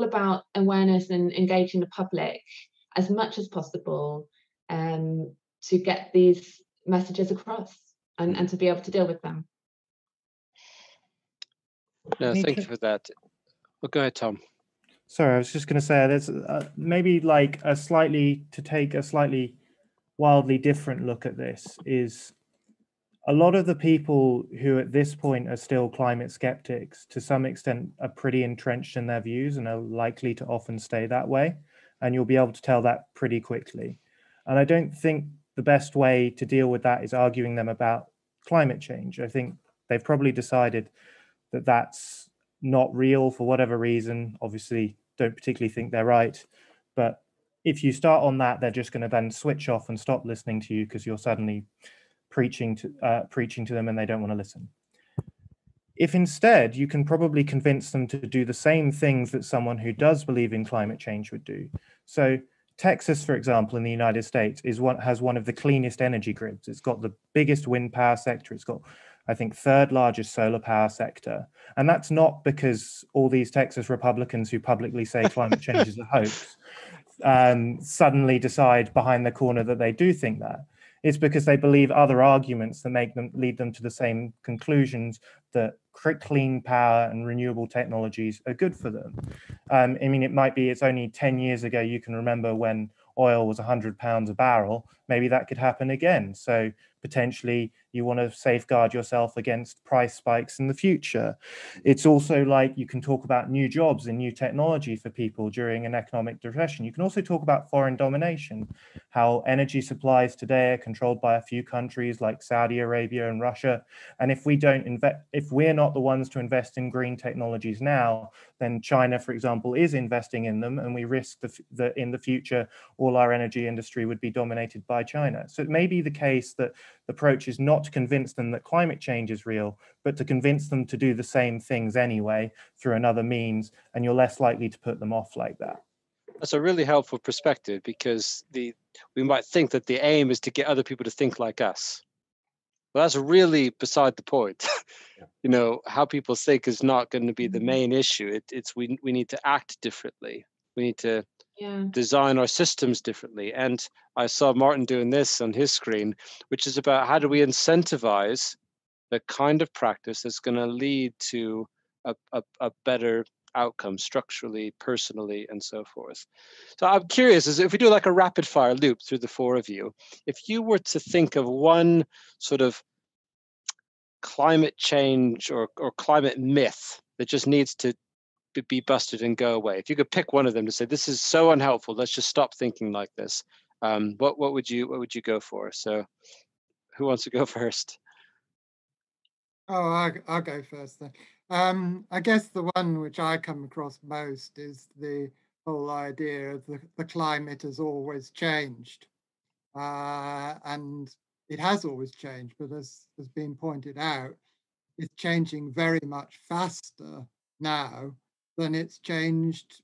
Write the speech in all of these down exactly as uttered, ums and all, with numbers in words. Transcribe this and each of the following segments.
all about awareness and engaging the public as much as possible um, to get these messages across and, and to be able to deal with them. No, thank you for that. Well, go ahead, Tom. Sorry, I was just going to say there's uh, maybe like a slightly, to take a slightly wildly different look at this is a lot of the people who at this point are still climate skeptics to some extent are pretty entrenched in their views and are likely to often stay that way. And you'll be able to tell that pretty quickly. And I don't think the best way to deal with that is arguing them about climate change. I think they've probably decided that that's not real for whatever reason. Obviously, don't particularly think they're right. But if you start on that, they're just going to then switch off and stop listening to you because you're suddenly preaching to uh, preaching to them and they don't want to listen. If instead you can probably convince them to do the same things that someone who does believe in climate change would do. So Texas, for example, in the United States is one, has one of the cleanest energy grids. It's got the biggest wind power sector. It's got, I think, third largest solar power sector. And that's not because all these Texas Republicans who publicly say climate change is a hoax um, suddenly decide behind the corner that they do think that. It's because they believe other arguments that make them lead them to the same conclusions that clean power and renewable technologies are good for them. Um, I mean, it might be it's only ten years ago you can remember when oil was one hundred pounds a barrel. Maybe that could happen again. So potentially you want to safeguard yourself against price spikes in the future. It's also like you can talk about new jobs and new technology for people during an economic recession. You can also talk about foreign domination, how energy supplies today are controlled by a few countries like Saudi Arabia and Russia. And if we don't invest, if we're not the ones to invest in green technologies now, then China, for example, is investing in them, and we risk that the, in the future all our energy industry would be dominated by China. So it may be the case that the approach is not to convince them that climate change is real, but to convince them to do the same things anyway through another means, and you're less likely to put them off like that. That's a really helpful perspective, because the we might think that the aim is to get other people to think like us. Well, that's really beside the point. Yeah. You know, how people think is not going to be the main issue. It, it's we we need to act differently. We need to yeah. design our systems differently. And I saw Martin doing this on his screen, which is about how do we incentivize the kind of practice that's going to lead to a, a, a better outcome structurally, personally, and so forth. So I'm curious, is if we do like a rapid fire loop through the four of you, if you were to think of one sort of climate change or, or climate myth that just needs to be busted and go away, if you could pick one of them to say, this is so unhelpful, let's just stop thinking like this, um, what, what would you what would you go for? So who wants to go first? Oh, I'll, I'll go first then. Um, I guess the one which I come across most is the whole idea of the, the climate has always changed. Uh, and it has always changed, but as has been pointed out, it's changing very much faster now than it's changed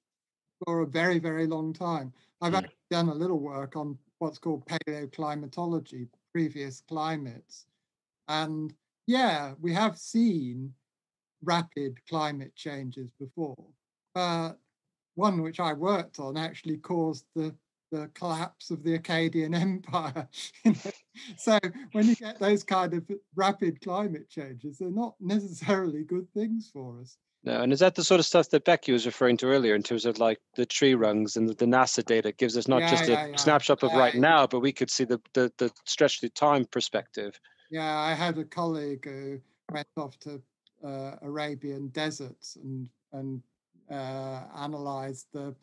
for a very, very long time. I've actually done a little work on what's called paleoclimatology, previous climates. And yeah, we have seen rapid climate changes before, but one which I worked on actually caused the, the collapse of the Akkadian Empire. So when you get those kind of rapid climate changes, they're not necessarily good things for us. No, and is that the sort of stuff that Becky was referring to earlier in terms of like the tree rungs and the, the NASA data gives us not yeah, just a yeah, yeah. snapshot of yeah. right now, but we could see the, the, the stretch through time perspective. Yeah, I had a colleague who went off to uh, Arabian deserts and and uh, analysed the.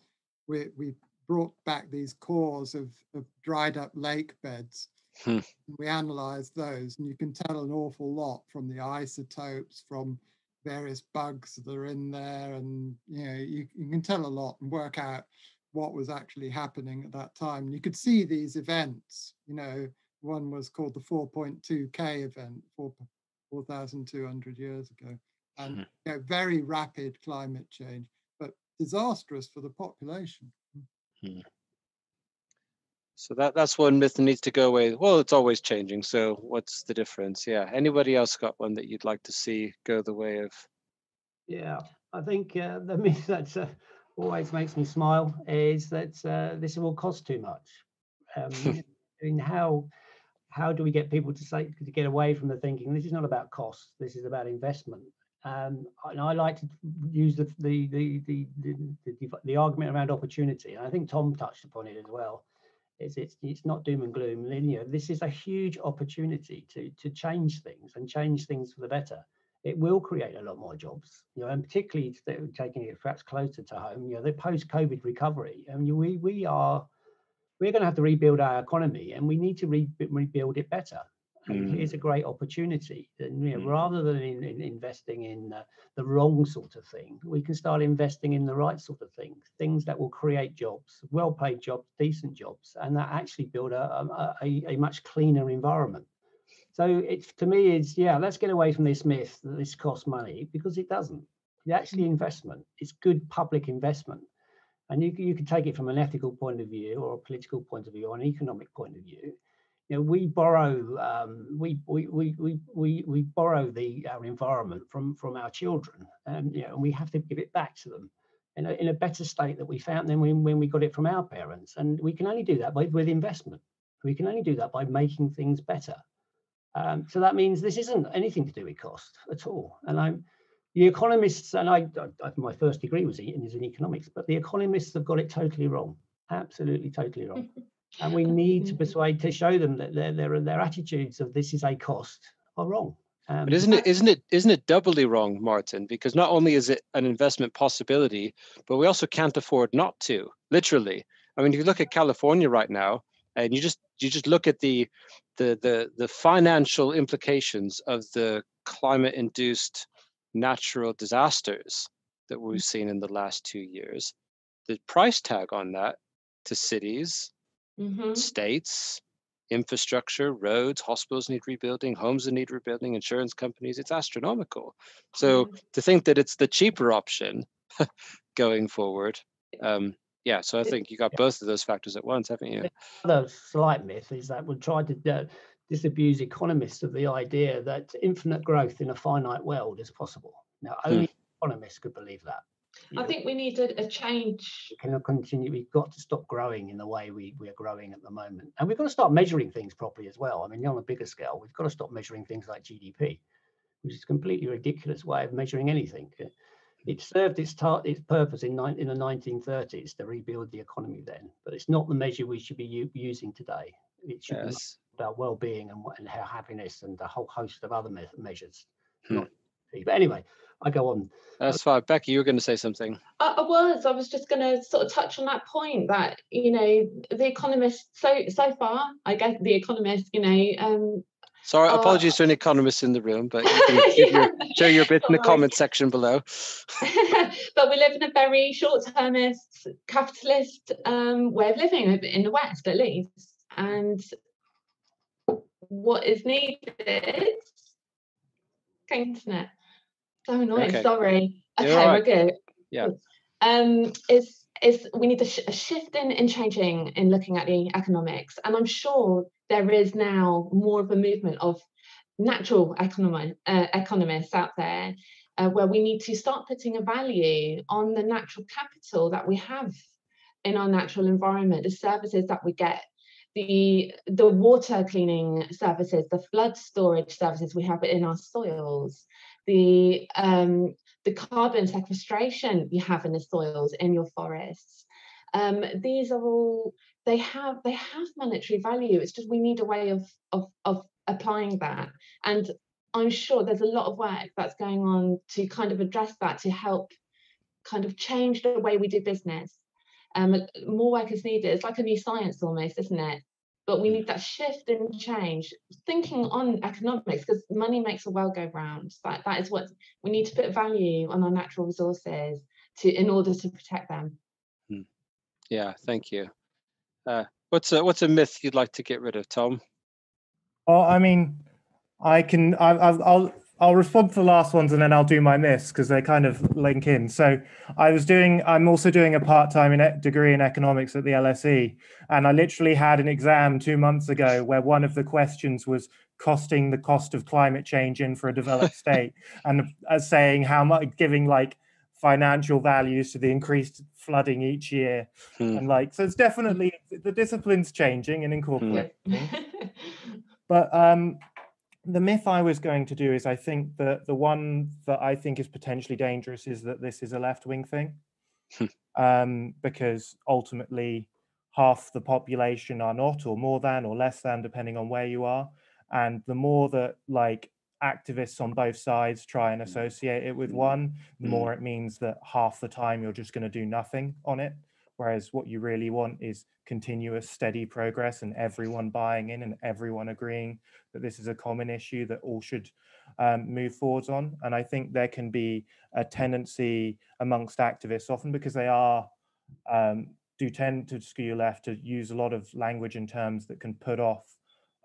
We we brought back these cores of, of dried up lake beds. Hmm. We analysed those, and you can tell an awful lot from the isotopes, from various bugs that are in there, and you know you, you can tell a lot and work out what was actually happening at that time. You could see these events. You know, one was called the four point two K event, four thousand two hundred years ago, and you know, very rapid climate change, but disastrous for the population. Hmm. So that that's one myth that needs to go away. Well, it's always changing, so what's the difference? Yeah. Anybody else got one that you'd like to see go the way of? Yeah, I think uh, the myth that's uh, always makes me smile is that uh, this will cost too much. Um, I mean, how how do we get people to say to get away from the thinking this is not about cost, this is about investment? Um, and I like to use the the the the the, the, the argument around opportunity, and I think Tom touched upon it as well. It's it's it's not doom and gloom. You know, this is a huge opportunity to to change things and change things for the better. It will create a lot more jobs, you know, and particularly taking it perhaps closer to home. You know, the post-COVID recovery. I mean, we we are we're going to have to rebuild our economy, and we need to re rebuild it better. Mm. It's a great opportunity, and you know, mm. rather than in, in investing in uh, the wrong sort of thing, we can start investing in the right sort of things, things that will create jobs, well-paid jobs, decent jobs, and that actually build a, a, a much cleaner environment. So it's, to me, it's, yeah, let's get away from this myth that this costs money, because it doesn't. It's actually investment. It's good public investment. And you, you can take it from an ethical point of view or a political point of view or an economic point of view. You know, we borrow um, we, we we we we borrow the our environment from from our children, and you know, and we have to give it back to them in a, in a better state that we found than when, when we got it from our parents. And we can only do that by, with investment. We can only do that by making things better. Um, so that means this isn't anything to do with cost at all. And I'm the economists, and I, I my first degree was in is in economics, but the economists have got it totally wrong, absolutely totally wrong. And we need to persuade to show them that their their their attitudes of this is a cost are wrong. Um, but isn't it isn't it isn't it doubly wrong, Martin? Because not only is it an investment possibility, but we also can't afford not to. Literally, I mean, if you look at California right now, and you just you just look at the the the the financial implications of the climate-induced natural disasters that we've seen in the last two years, the price tag on that to cities. Mm-hmm. States, infrastructure, roads, hospitals need rebuilding, homes that need rebuilding, insurance companies, it's astronomical. So mm-hmm. to think that it's the cheaper option going forward, um, yeah, so I think you got yeah. both of those factors at once, haven't you? Another slight myth is that we'll try to uh, disabuse economists of the idea that infinite growth in a finite world is possible. Now, only hmm. economists could believe that. You I know, think we need a, a change. We cannot continue. We've got to stop growing in the way we, we are growing at the moment. And we've got to start measuring things properly as well. I mean, on a bigger scale, we've got to stop measuring things like G D P, which is a completely ridiculous way of measuring anything. It served its, its purpose in, in the nineteen thirties to rebuild the economy then, but it's not the measure we should be using today. It should yes. be about well-being and, and our happiness and a whole host of other me measures. Hmm. Not But anyway, I go on. That's fine. Becky, you were going to say something. I, I was. I was just going to sort of touch on that point that, you know, the economists, so so far, I guess the economists, you know. Um, Sorry, are, apologies to any economists in the room, but you can yeah, your, show your bit in the comment section below. But we live in a very short-termist, capitalist um, way of living in the West, at least. And what is needed? Internet. So annoying. Okay. Sorry. Okay, right. We're good. Yeah. Um, is is we need a, sh a shift in in changing in looking at the economics, and I'm sure there is now more of a movement of natural economic uh, economists out there, uh, where we need to start putting a value on the natural capital that we have in our natural environment, the services that we get. The, the water cleaning services, the flood storage services we have in our soils, the, um, the carbon sequestration you have in the soils, in your forests. Um, these are all, they have, they have monetary value. It's just we need a way of, of, of applying that. And I'm sure there's a lot of work that's going on to kind of address that, to help kind of change the way we do business. Um, more work is needed. It's like a new science almost, isn't it? But we need that shift and change. Thinking on economics, because money makes the world go round. That, that is what we need to put value on our natural resources to in order to protect them. Yeah, thank you. Uh, what's a, what's a myth you'd like to get rid of, Tom? Oh, I mean, I can. I, I'll. I'll I'll respond to the last ones and then I'll do my myths because they kind of link in. So I was doing, I'm also doing a part-time degree in economics at the L S E. And I literally had an exam two months ago where one of the questions was costing the cost of climate change in for a developed state and uh, saying how much, giving like financial values to the increased flooding each year. Mm. And like, so it's definitely, the discipline's changing and incorporating. Mm. But um, the myth I was going to do is, I think that the one that I think is potentially dangerous is that this is a left-wing thing. Um, because ultimately half the population are not, or more than, or less than, depending on where you are. And the more that like activists on both sides try and associate it with one, the more it means that half the time you're just going to do nothing on it. Whereas what you really want is continuous, steady progress and everyone buying in and everyone agreeing that this is a common issue that all should um, move forwards on. And I think there can be a tendency amongst activists, often because they are, um, do tend to skew left, to use a lot of language and terms that can put off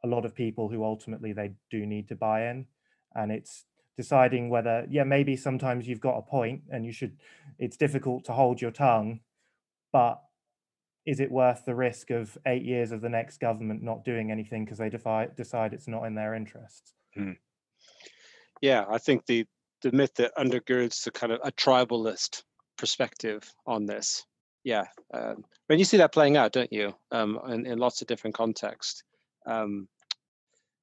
a lot of people who ultimately they do need to buy in. And it's deciding whether, yeah, maybe sometimes you've got a point and you should, it's difficult to hold your tongue, but is it worth the risk of eight years of the next government not doing anything because they defy, decide it's not in their interests? Hmm. Yeah, I think the, the myth that undergirds the kind of a tribalist perspective on this. Yeah, um, and you see that playing out, don't you? Um, in, in lots of different contexts. Um,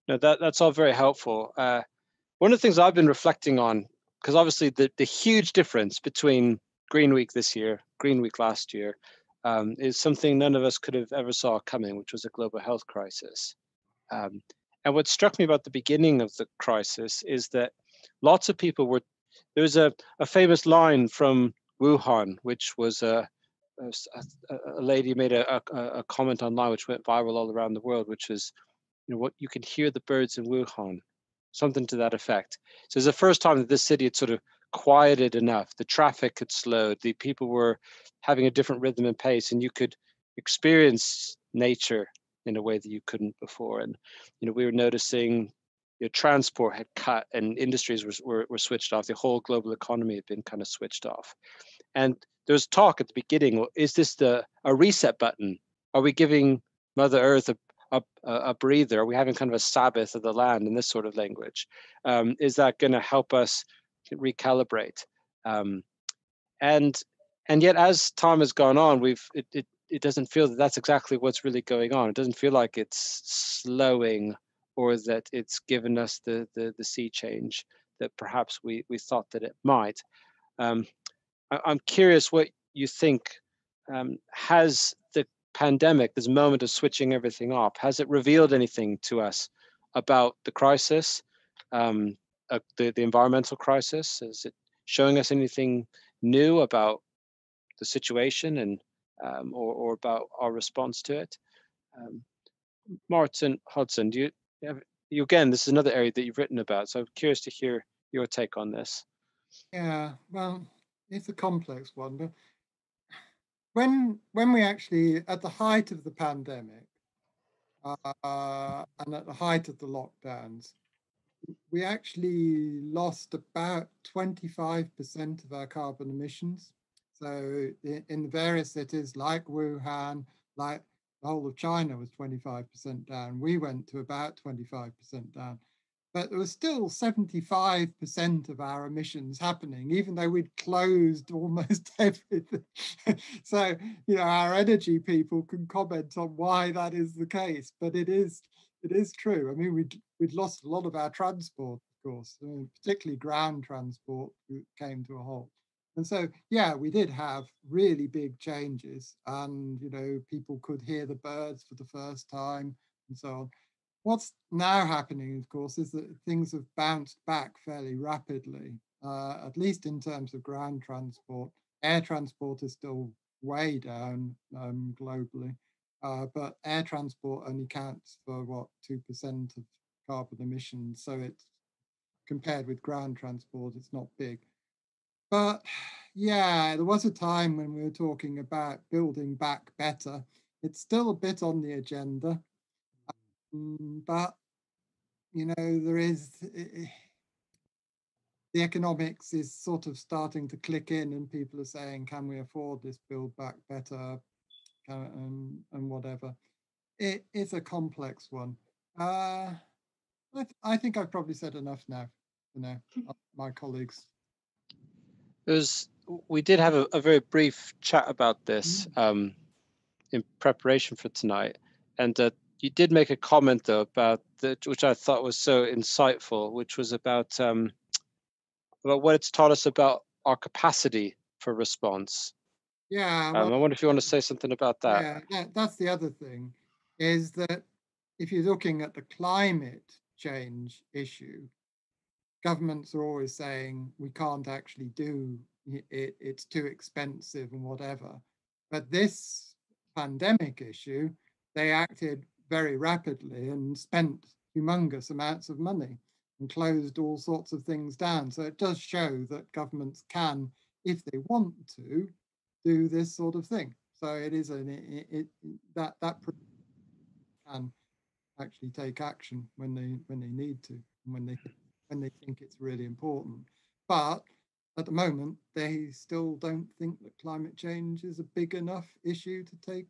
no, that, that's all very helpful. Uh, one of the things I've been reflecting on, because obviously the, the huge difference between Green Week this year, Green Week last year, um, is something none of us could have ever saw coming, which was a global health crisis. Um, and what struck me about the beginning of the crisis is that lots of people were, there was a, a famous line from Wuhan, which was a, a, a lady made a, a, a comment online which went viral all around the world, which was, you know, what you can hear the birds in Wuhan, something to that effect. So it's the first time that this city had sort of quieted enough, the traffic had slowed, the people were having a different rhythm and pace, and you could experience nature in a way that you couldn't before. And you know, we were noticing your transport had cut, and industries were, were, were switched off. The whole global economy had been kind of switched off. And there was talk at the beginning: well, is this the a reset button? Are we giving Mother Earth a a, a breather? Are we having kind of a Sabbath of the land in this sort of language? Um, is that going to help us recalibrate? Um, and and yet, as time has gone on, we've it, it it doesn't feel that that's exactly what's really going on. It doesn't feel like it's slowing, or that it's given us the the, the sea change that perhaps we we thought that it might. Um, I, I'm curious what you think. Um, has the pandemic, this moment of switching everything off, has it revealed anything to us about the crisis? Um, Uh, the, the environmental crisis? Is it showing us anything new about the situation and um, or, or about our response to it? Um, Martin Hudson, do you, have, you again, this is another area that you've written about, so I'm curious to hear your take on this. Yeah, well, it's a complex one, but when, when we actually, at the height of the pandemic uh, and at the height of the lockdowns, we actually lost about twenty-five percent of our carbon emissions. So in the various cities like Wuhan, like the whole of China was twenty-five percent down. We went to about twenty-five percent down. But there was still seventy-five percent of our emissions happening, even though we'd closed almost everything. So, you know, our energy people can comment on why that is the case, but it is It is true. I mean, we'd, we'd lost a lot of our transport, of course, I mean, particularly ground transport came to a halt. And so, yeah, we did have really big changes and, you know, people could hear the birds for the first time and so on. What's now happening, of course, is that things have bounced back fairly rapidly, uh, at least in terms of ground transport. Air transport is still way down um, globally. Uh, but air transport only counts for, what, two percent of carbon emissions. So it's compared with ground transport, it's not big. But yeah, there was a time when we were talking about building back better. It's still a bit on the agenda. Um, but, you know, there is, it, the economics is sort of starting to click in and people are saying, can we afford this build back better? And, and whatever. It is a complex one. Uh, I, th I think I've probably said enough now, you know, my colleagues. it was, we did have a, a very brief chat about this um, in preparation for tonight. And uh, you did make a comment, though, about that, which I thought was so insightful, which was about um, about what it's taught us about our capacity for response. Yeah. Well, um, I wonder if you want to say something about that. Yeah, that, that's the other thing, is that if you're looking at the climate change issue, governments are always saying we can't actually do it, it's too expensive and whatever. But this pandemic issue, they acted very rapidly and spent humongous amounts of money and closed all sorts of things down. So it does show that governments can, if they want to, do this sort of thing. So it is an it, it that that can actually take action when they when they need to, and when they when they think it's really important. But at the moment, they still don't think that climate change is a big enough issue to take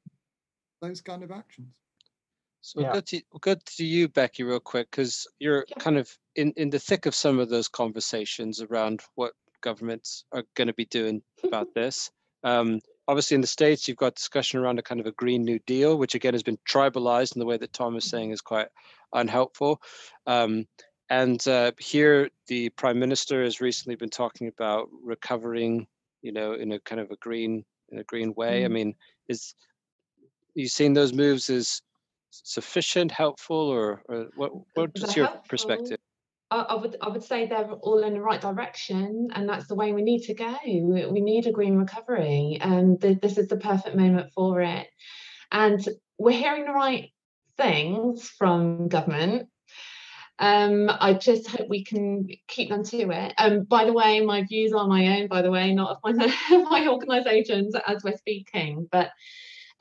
those kind of actions. So yeah. we'll, go to, we'll go to you, Becky, real quick, because you're yeah. kind of in, in the thick of some of those conversations around what governments are going to be doing about this. Um, obviously, in the States, you've got discussion around a kind of a Green New Deal, which, again, has been tribalized in the way that Tom is saying is quite unhelpful. Um, And uh, here, the Prime Minister has recently been talking about recovering, you know, in a kind of a green, in a green way. Mm. I mean, is you seen those moves as sufficient, helpful, or, or what? What's your helpful perspective? I, I would, I would say they're all in the right direction, and that's the way we need to go. We need a green recovery, and th- this is the perfect moment for it. And we're hearing the right things from government. Um, I just hope we can keep them to it. Um, by the way, my views are my own, by the way, not of my, my organisations as we're speaking. But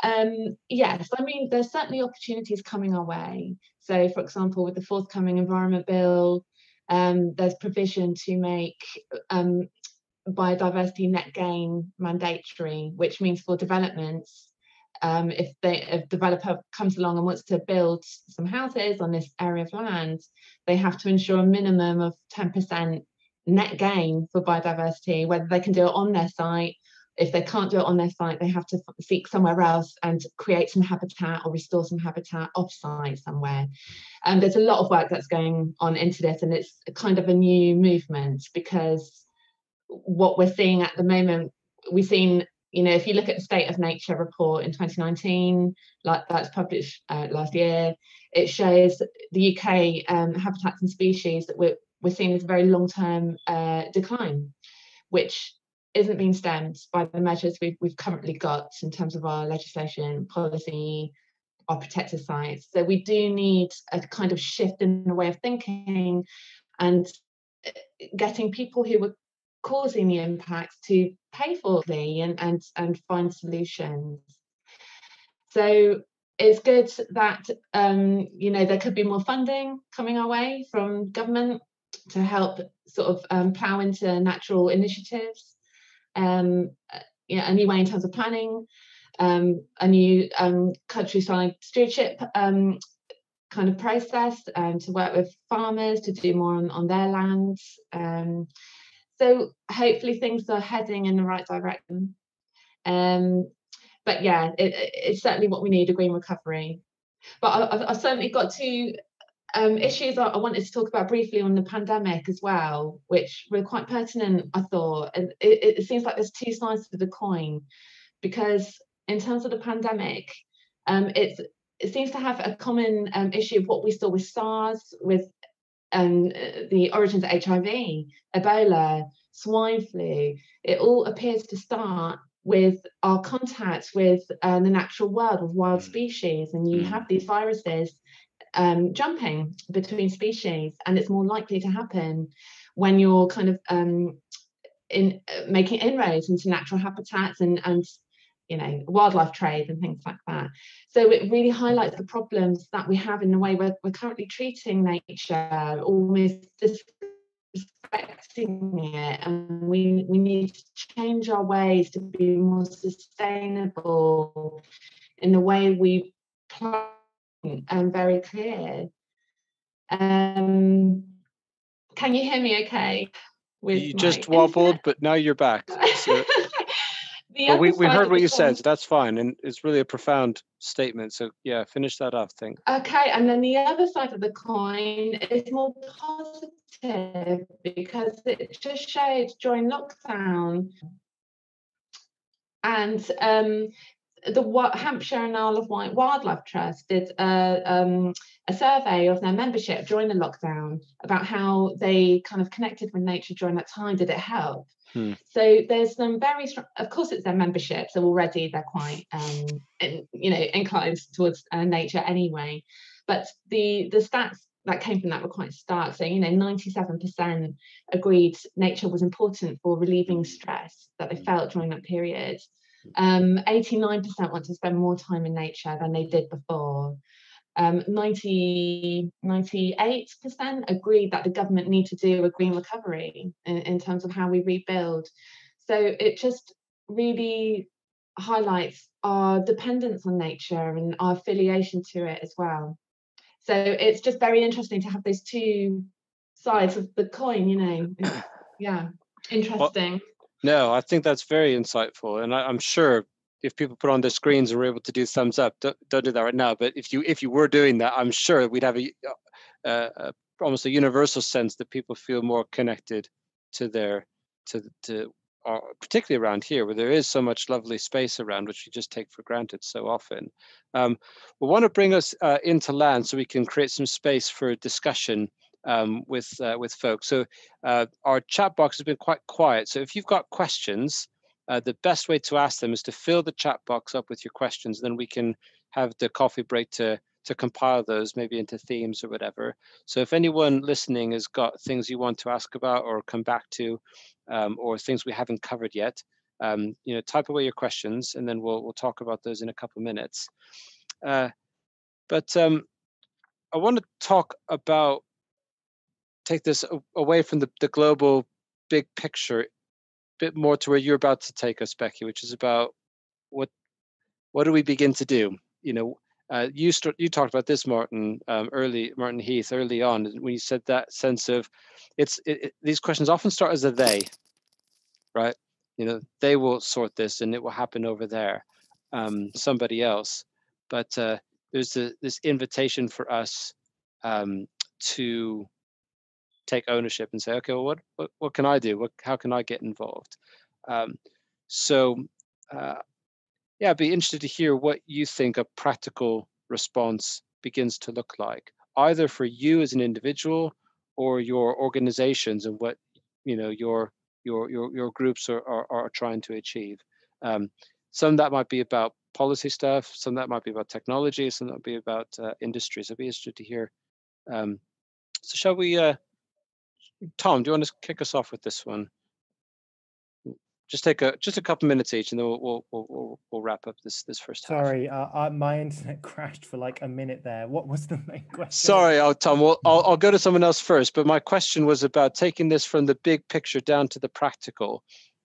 um, yes, I mean, there's certainly opportunities coming our way. So, for example, with the forthcoming Environment Bill, um, there's provision to make um, biodiversity net gain mandatory, which means for developments, Um, if they, if developer comes along and wants to build some houses on this area of land, they have to ensure a minimum of ten percent net gain for biodiversity, whether they can do it on their site. If they can't do it on their site, they have to seek somewhere else and create some habitat or restore some habitat off-site somewhere. Um, there's a lot of work that's going on into this, and it's kind of a new movement, because what we're seeing at the moment, we've seen, you know, if you look at the State of Nature report in twenty nineteen, like that's published uh, last year, it shows the U K um, habitats and species that we're, we're seeing as a very long-term uh, decline, which isn't being stemmed by the measures we've, we've currently got in terms of our legislation, policy, our protected sites. So we do need a kind of shift in the way of thinking and getting people who were causing the impacts to pay for the and, and and find solutions. So it's good that um you know there could be more funding coming our way from government to help sort of um, plow into natural initiatives, um you know, a new way in terms of planning, um a new um countryside stewardship um kind of process, um to work with farmers to do more on, on their lands. um So hopefully things are heading in the right direction. Um, but yeah, it, it's certainly what we need, a green recovery. But I, I've certainly got two um, issues I wanted to talk about briefly on the pandemic as well, which were quite pertinent, I thought. And it, it seems like there's two sides to the coin, because in terms of the pandemic, um, it's, it seems to have a common um, issue of what we saw with SARS, with Um, the origins of H I V, Ebola, swine flu. It all appears to start with our contacts with uh, the natural world, with wild species, and you have these viruses um, jumping between species, and it's more likely to happen when you're kind of um, in uh, making inroads into natural habitats and and you know, wildlife trade and things like that. So it really highlights the problems that we have in the way we're, we're currently treating nature, almost disrespecting it. And we, we need to change our ways to be more sustainable in the way we plan, and very clear. Um, can you hear me okay? with you my... just wobbled, but now you're back. So. Well, we, we heard what you said, so that's fine. And it's really a profound statement. So yeah, finish that off, I think. Okay, and then the other side of the coin is more positive, because it just showed during lockdown and um, the Hampshire and Isle of Wight Wildlife Trust did a, um, a survey of their membership during the lockdown about how they kind of connected with nature during that time. Did it help? Hmm. So there's some very strong, of course it's their membership, so already they're quite, um, in, you know, inclined towards uh, nature anyway. But the the stats that came from that were quite stark. So, you know, ninety-seven percent agreed nature was important for relieving stress that they felt during that period. Um, eighty-nine percent want to spend more time in nature than they did before. Um, ninety, ninety-eight percent agreed that the government need to do a green recovery in, in terms of how we rebuild. So it just really highlights our dependence on nature and our affiliation to it as well. So it's just very interesting to have those two sides of the coin, you know. It's, yeah, interesting. Well, no, I think that's very insightful, and I, I'm sure if people put on their screens and were able to do thumbs up, don't, don't do that right now. But if you if you were doing that, I'm sure we'd have a, uh, a almost a universal sense that people feel more connected to their to to uh, particularly around here, where there is so much lovely space around, which we just take for granted so often. Um, we want to bring us uh, into land so we can create some space for discussion um, with uh, with folks. So uh, our chat box has been quite quiet. So if you've got questions, Uh, the best way to ask them is to fill the chat box up with your questions. Then we can have the coffee break to to compile those maybe into themes or whatever. So if anyone listening has got things you want to ask about or come back to, um, or things we haven't covered yet, um, you know, type away your questions and then we'll we'll talk about those in a couple of minutes. Uh, but um, I want to talk about take this away from the, the global big picture, bit more to where you're about to take us, Becky, which is about what what do we begin to do? You know, uh, you start, you talked about this, Martin, um, early, Martin Heath, early on, when you said that sense of it's it, it, these questions often start as a they, right? You know, they will sort this, and it will happen over there, um, somebody else. But uh, there's a, this invitation for us um, to take ownership and say, okay, well, what what, what can I do? What, how can I get involved? Um, so, uh, yeah, I'd be interested to hear what you think a practical response begins to look like, either for you as an individual or your organizations and what you know your your your your groups are are, are trying to achieve. Um, some that might be about policy stuff, some that might be about technology, some that might be about uh, industries. I'd be interested to hear. Um, so, shall we? Uh, Tom, do you want to kick us off with this one? Just take a just a couple minutes each, and then we'll we'll we'll, we'll wrap up this this first half. Sorry, uh, uh, my internet crashed for like a minute there. What was the main question? Sorry, oh, Tom. Well, I'll I'll go to someone else first. But my question was about taking this from the big picture down to the practical.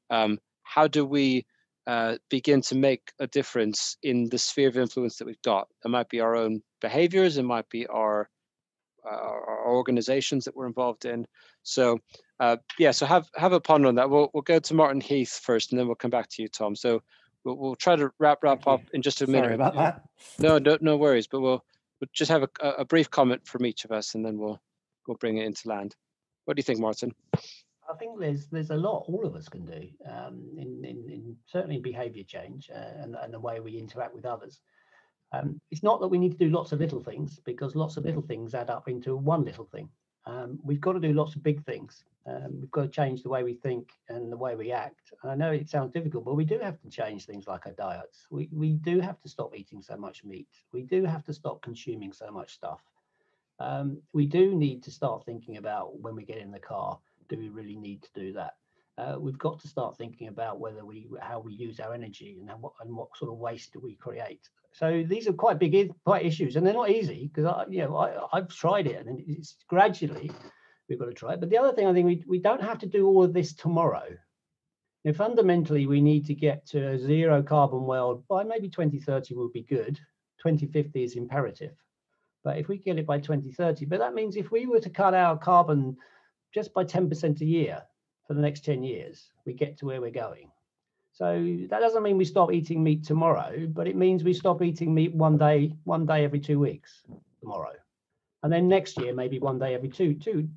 Um, how do we uh, begin to make a difference in the sphere of influence that we've got? It might be our own behaviors. It might be our Uh, our organizations that we're involved in. So uh, yeah, so have have a ponder on that. We'll we'll go to Martin Heath first, and then we'll come back to you, Tom. So we'll we'll try to wrap wrap up in just a minute. Sorry about that. No, no, no worries. But we'll we'll just have a, a brief comment from each of us, and then we'll we'll bring it into land. What do you think, Martin? I think there's there's a lot all of us can do um, in, in in certainly in behaviour change uh, and and the way we interact with others. Um, it's not that we need to do lots of little things, because lots of little things add up into one little thing. Um, we've got to do lots of big things. Um, we've got to change the way we think and the way we act. And I know it sounds difficult, but we do have to change things like our diets. We, we do have to stop eating so much meat. We do have to stop consuming so much stuff. Um, we do need to start thinking about when we get in the car, do we really need to do that? Uh, we've got to start thinking about whether we how we use our energy and what and what sort of waste do we create. So these are quite big quite issues, and they're not easy, because I you know I, I've tried it, and it's gradually we've got to try it. But the other thing, I think we, we don't have to do all of this tomorrow. And fundamentally, we need to get to a zero carbon world by maybe twenty thirty will be good. twenty fifty is imperative, but if we get it by twenty thirty, but that means if we were to cut our carbon just by ten percent a year, for the next ten years, we get to where we're going. So that doesn't mean we stop eating meat tomorrow, but it means we stop eating meat one day, one day every two weeks tomorrow. And then next year, maybe one day every two, two,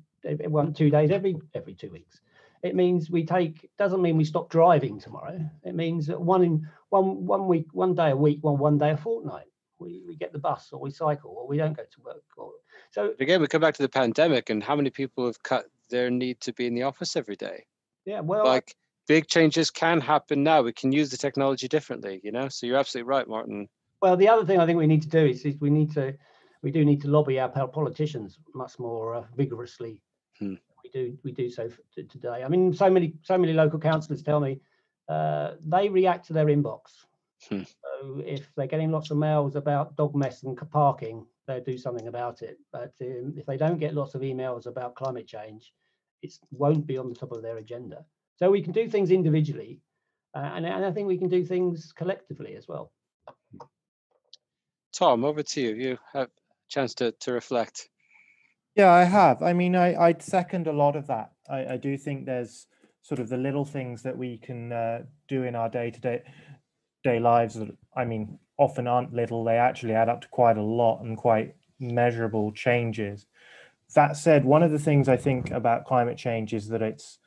one, two days every, every two weeks. It means we take, doesn't mean we stop driving tomorrow. It means that one in one, one week, one day a week, one, one day a fortnight, we, we get the bus or we cycle or we don't go to work. Or, so again, we come back to the pandemic and how many people have cut their need to be in the office every day. Yeah, well, like big changes can happen now. We can use the technology differently, you know? So you're absolutely right, Martin. Well, the other thing I think we need to do is, is we need to, we do need to lobby our politicians much more uh, vigorously. Hmm. We do we do so today. I mean, so many so many local councillors tell me uh, they react to their inbox. Hmm. So if they're getting lots of mails about dog mess and parking, they'll do something about it. But um, if they don't get lots of emails about climate change, it won't be on the top of their agenda. So we can do things individually, uh, and, and I think we can do things collectively as well. Tom, over to you. You have a chance to, to reflect. Yeah, I have. I mean, I, I'd second a lot of that. I, I do think there's sort of the little things that we can uh, do in our day-to-day day lives that, I mean, often aren't little. They actually add up to quite a lot and quite measurable changes. That said, one of the things I think about climate change is that it's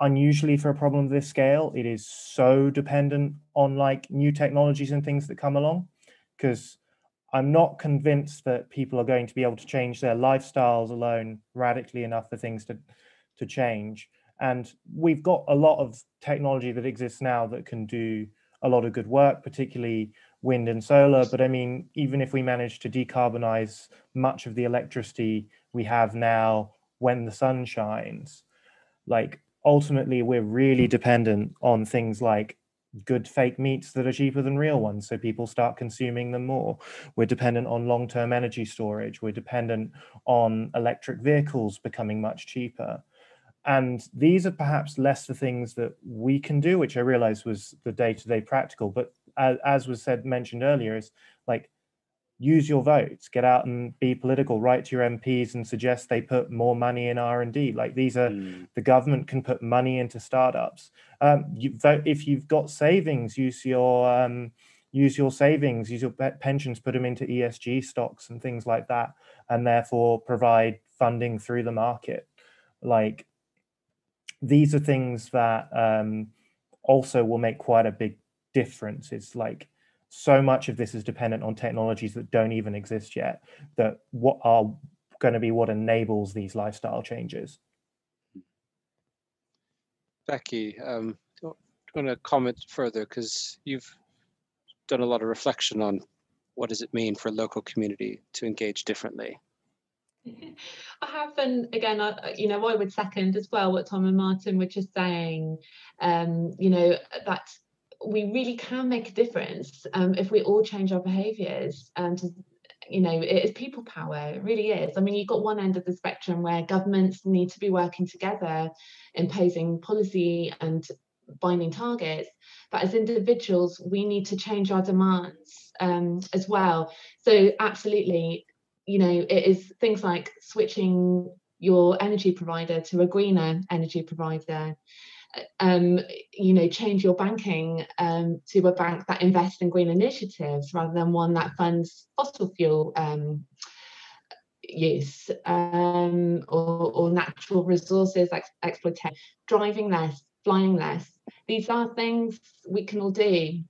unusually for a problem of this scale. It is so dependent on like new technologies and things that come along, because I'm not convinced that people are going to be able to change their lifestyles alone radically enough for things to, to change. And we've got a lot of technology that exists now that can do a lot of good work, particularly wind and solar. But I mean, even if we manage to decarbonize much of the electricity we have now when the sun shines, like ultimately we're really dependent on things like good fake meats that are cheaper than real ones, so people start consuming them more. We're dependent on long-term energy storage. We're dependent on electric vehicles becoming much cheaper. And these are perhaps less the things that we can do, which I realize was the day-to-day practical, but as was said, mentioned earlier, is like, use your votes, get out and be political, write to your M Ps and suggest they put more money in R and D. Like these are, mm. the government can put money into startups. Um, you vote, if you've got savings, use your um, use your savings, use your pensions, put them into E S G stocks and things like that, and therefore provide funding through the market. Like these are things that um, also will make quite a big difference. It's like, so much of this is dependent on technologies that don't even exist yet, that what are going to be what enables these lifestyle changes. Becky, um, do you want to comment further? Because you've done a lot of reflection on what does it mean for a local community to engage differently? I have, and again, I, you know, I would second as well what Tom and Martin were just saying, um, you know, that we really can make a difference um, if we all change our behaviours. And, you know, it is people power, it really is. I mean, you've got one end of the spectrum where governments need to be working together, imposing policy and binding targets. But as individuals, we need to change our demands um, as well. So absolutely, you know, it is things like switching your energy provider to a greener energy provider. Um, you know, change your banking um, to a bank that invests in green initiatives rather than one that funds fossil fuel um, use um, or, or natural resources ex- exploitation. Driving less, flying less. These are things we can all do.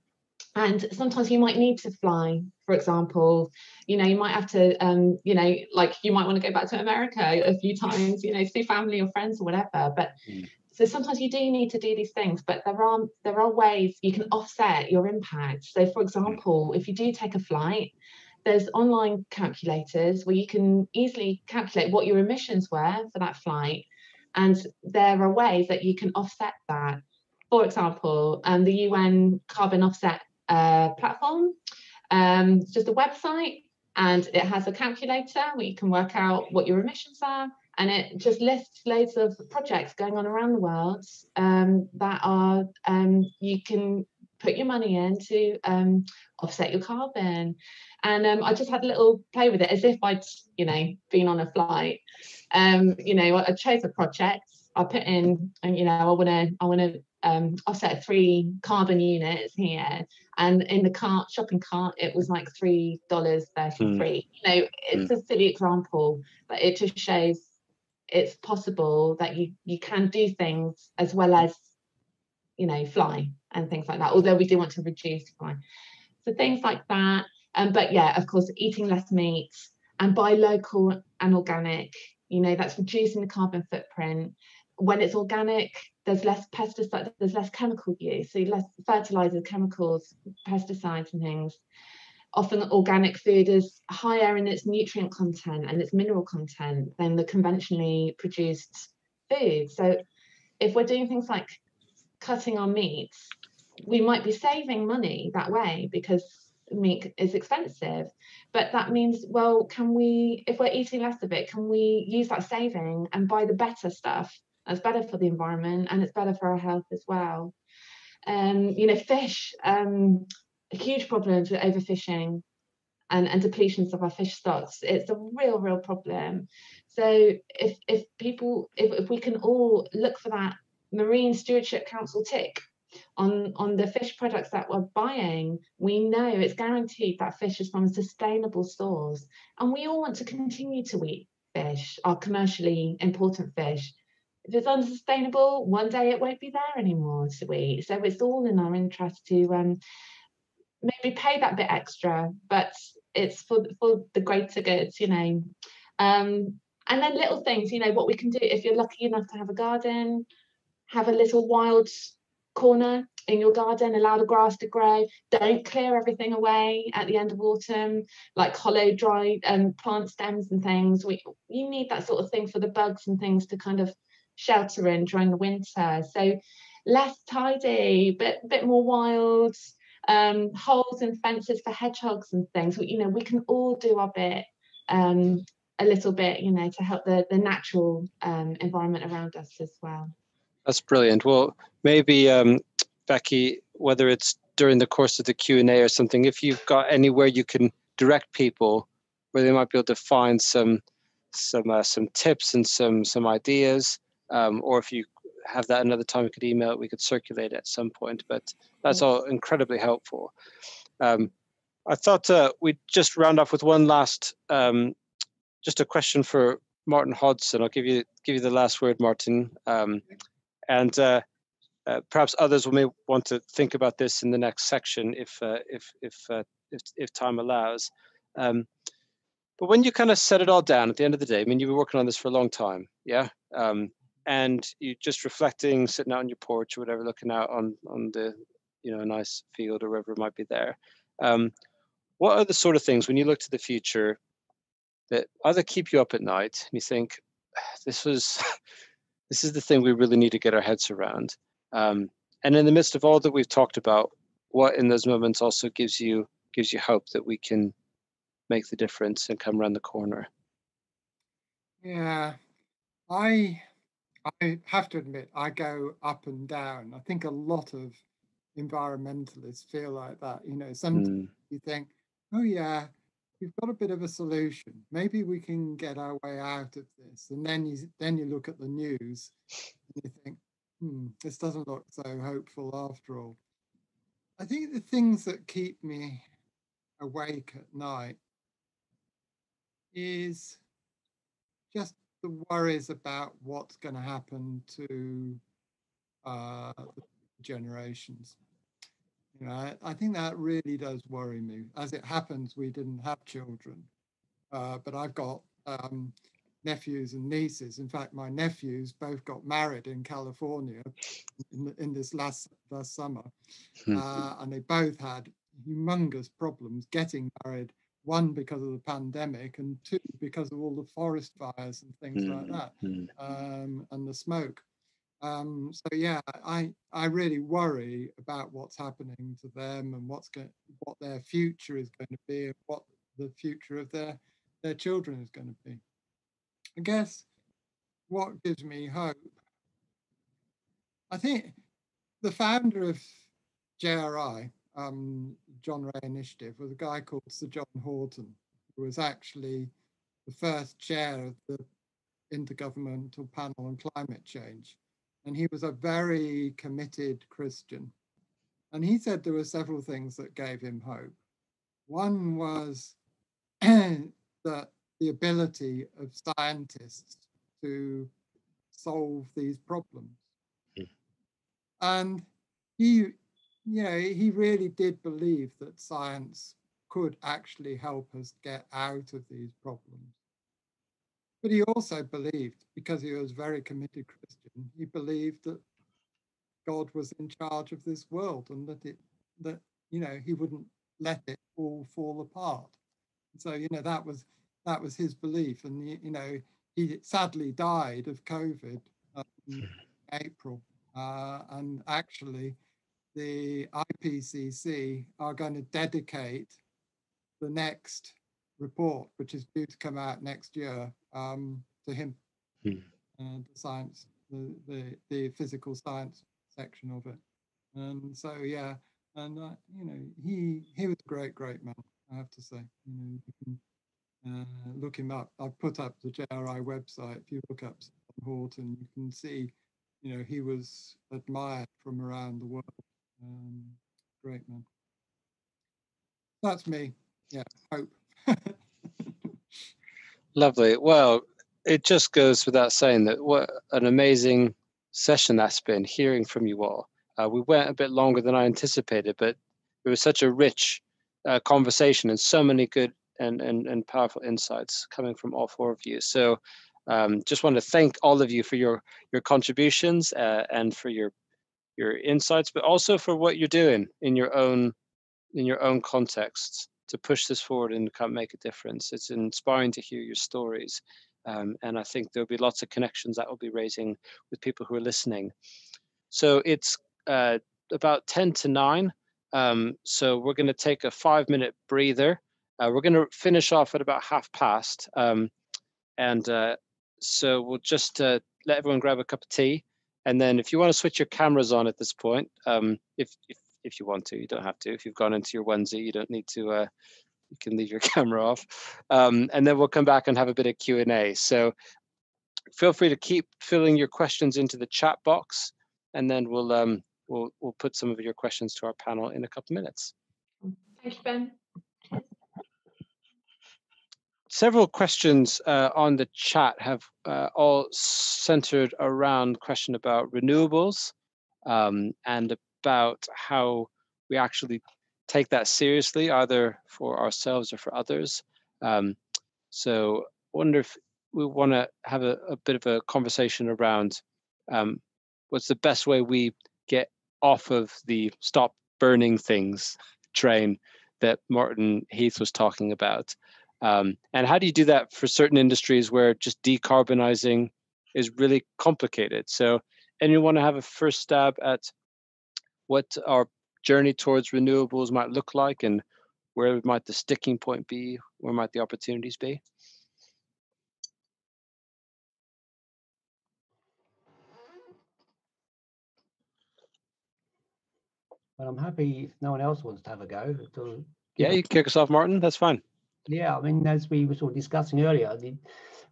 And sometimes you might need to fly, for example. You know, you might have to, um, you know, like you might want to go back to America a few times, you know, see family or friends or whatever. But mm. So sometimes you do need to do these things, but there are there are ways you can offset your impact. So, for example, if you do take a flight, there's online calculators where you can easily calculate what your emissions were for that flight. And there are ways that you can offset that. For example, um, the U N Carbon Offset uh, platform, um, it's just a website, and it has a calculator where you can work out what your emissions are. And it just lists loads of projects going on around the world um, that are um, you can put your money in to um, offset your carbon. And um, I just had a little play with it as if I'd, you know, been on a flight. Um, you know, I chose a project I put in, and you know, I want to, I want to um, offset three carbon units here, and in the cart, shopping cart, it was like three dollars thirty-three. Mm. You know, it's mm. a silly example, but it just shows it's possible that you you can do things as well as, you know, fly and things like that. Although we do want to reduce fly, so things like that. Um, but yeah, of course, eating less meat and buy local and organic. You know, that's reducing the carbon footprint. When it's organic, there's less pesticide, there's less chemical use, so less fertilizers, chemicals, pesticides and things. Often organic food is higher in its nutrient content and its mineral content than the conventionally produced food. So if we're doing things like cutting our meats, we might be saving money that way, because meat is expensive. But that means, well, can we, if we're eating less of it, can we use that saving and buy the better stuff that's better for the environment, and it's better for our health as well. Um you know, fish, um huge problems with overfishing and, and depletions of our fish stocks. It's a real real problem. So if if people if, if we can all look for that Marine Stewardship Council tick on on the fish products that we're buying, we know it's guaranteed that fish is from a sustainable source, and we all want to continue to eat fish, our commercially important fish. If it's unsustainable, one day it won't be there anymore to eat. So it's all in our interest to um maybe pay that bit extra, but it's for for the greater good, you know. Um and then little things, you know, what we can do if you're lucky enough to have a garden, have a little wild corner in your garden, allow the grass to grow. Don't clear everything away at the end of autumn, like hollow, dry um, plant stems and things. We you need that sort of thing for the bugs and things to kind of shelter in during the winter. So less tidy, but a bit more wild. Um, holes and fences for hedgehogs and things. We, you know, we can all do our bit, um, a little bit, you know, to help the the natural um, environment around us as well. That's brilliant. Well, maybe um, Becky, whether it's during the course of the Q and A or something, if you've got anywhere you can direct people where they might be able to find some some uh, some tips and some some ideas, um, or if you have that another time, we could email it, we could circulate it at some point. But that's all incredibly helpful. Um, I thought uh, we'd just round off with one last, um, just a question for Martin Hodgson. I'll give you give you the last word, Martin. Um, And uh, uh, perhaps others will may want to think about this in the next section, if uh, if if, uh, if if time allows. Um, but when you kind of set it all down at the end of the day, I mean, you've been working on this for a long time, yeah. Um, and you're just reflecting, sitting out on your porch or whatever, looking out on on the, you know, nice field or wherever it might be there. Um, what are the sort of things when you look to the future that either keep you up at night and you think this was? This is the thing we really need to get our heads around. Um, and in the midst of all that we've talked about, what in those moments also gives you gives you hope that we can make the difference and come around the corner? Yeah, I I have to admit, I go up and down. I think a lot of environmentalists feel like that. You know, sometimes mm. you think, oh yeah, we've got a bit of a solution. Maybe we can get our way out of this. And then you then you look at the news and you think, hmm, this doesn't look so hopeful after all. I think the things that keep me awake at night is just the worries about what's going to happen to uh, generations. You know, I, I think that really does worry me. As it happens, we didn't have children, uh, but I've got um, nephews and nieces. In fact, my nephews both got married in California in, in this last last summer, hmm. uh, and they both had humongous problems getting married. One because of the pandemic, and two because of all the forest fires and things hmm. like that, hmm. um, and the smoke. Um, so yeah, I I really worry about what's happening to them and what's going, what their future is going to be, and what the future of their their children is going to be. I guess what gives me hope. I think the founder of J R I, um, John Ray Initiative, was a guy called Sir John Houghton, who was actually the first chair of the Intergovernmental Panel on Climate Change. And he was a very committed Christian. And he said there were several things that gave him hope. One was that the ability of scientists to solve these problems. Mm. And he, you know, he really did believe that science could actually help us get out of these problems. But he also believed, because he was a very committed Christian, he believed that God was in charge of this world and that it, that, you know, he wouldn't let it all fall apart. So, you know, that was, that was his belief. And, you know, he sadly died of COVID um, in April. Uh, and actually, the I P C C are going to dedicate the next report, which is due to come out next year, um, to him, hmm. uh, the science, the, the, the physical science section of it. And so, yeah, and, uh, you know, he, he was a great, great man, I have to say. You know, you can uh, look him up. I've put up the J R I website. If you look up John Houghton, you can see, you know, he was admired from around the world. Um, great man. That's me. Yeah, hope. Lovely. Well, it just goes without saying that what an amazing session that's been, hearing from you all. Uh, we went a bit longer than I anticipated, but it was such a rich uh, conversation and so many good and, and, and powerful insights coming from all four of you. So um, just want to thank all of you for your, your contributions uh, and for your your insights, but also for what you're doing in your own in your own contexts to push this forward and make a difference. It's inspiring to hear your stories. Um, and I think there'll be lots of connections that will be raising with people who are listening. So it's uh, about ten to nine. Um, so we're going to take a five minute breather. Uh, we're going to finish off at about half past. Um, and uh, so we'll just uh, let everyone grab a cup of tea. And then if you want to switch your cameras on at this point, um, if, if if you want to, you don't have to. If you've gone into your onesie, you don't need to, uh, you can leave your camera off. Um, and then we'll come back and have a bit of Q and A. So feel free to keep filling your questions into the chat box, and then we'll, um, we'll, we'll put some of your questions to our panel in a couple of minutes. Thank you, Ben. Several questions uh, on the chat have uh, all centered around question about renewables um, and about how we actually take that seriously, either for ourselves or for others. Um, so I wonder if we want to have a, a bit of a conversation around um, what's the best way we get off of the stop burning things train that Martin Heath was talking about. Um, and how do you do that for certain industries where just decarbonizing is really complicated? So anyone want to have a first stab at what our journey towards renewables might look like and where might the sticking point be? Where might the opportunities be? Well, I'm happy if no one else wants to have a go. To yeah, you kick us off, Martin. That's fine. Yeah, I mean, as we were sort of discussing earlier, I mean,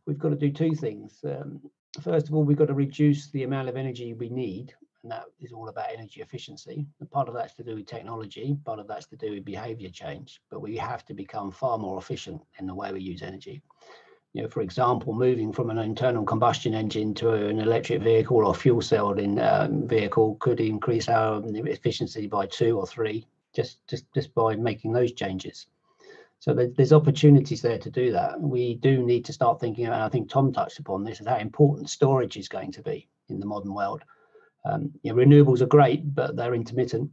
we've got to do two things. Um, first of all, we've got to reduce the amount of energy we need, and that is all about energy efficiency. And part of that's to do with technology, part of that's to do with behaviour change, but we have to become far more efficient in the way we use energy. You know, for example, moving from an internal combustion engine to an electric vehicle or fuel cell in um, vehicle could increase our efficiency by two or three just, just, just by making those changes. So there's opportunities there to do that. We do need to start thinking about, and I think Tom touched upon this, is how important storage is going to be in the modern world. Um, you know, renewables are great, but they're intermittent.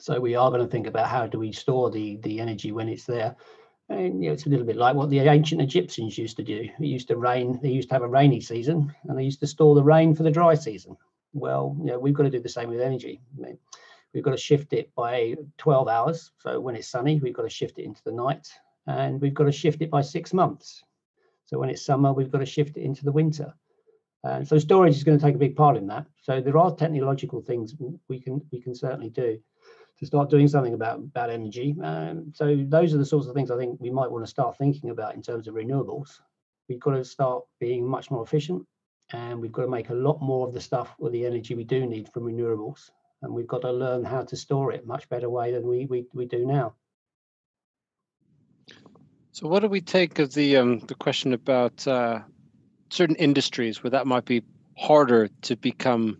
So we are going to think about how do we store the, the energy when it's there. And you know, it's a little bit like what the ancient Egyptians used to do. It used to rain, they used to have a rainy season, and they used to store the rain for the dry season. Well, you know, we've got to do the same with energy. I mean, we've got to shift it by twelve hours. So when it's sunny, we've got to shift it into the night, and we've got to shift it by six months. So when it's summer, we've got to shift it into the winter. And so storage is going to take a big part in that. So there are technological things we can we can certainly do to start doing something about, about energy. Um, so those are the sorts of things I think we might want to start thinking about in terms of renewables. we've got to start being much more efficient, and we've got to make a lot more of the stuff or the energy we do need from renewables, and we've got to learn how to store it much better way than we we, we do now. So what do we take of the um, the question about uh, certain industries where that might be harder to become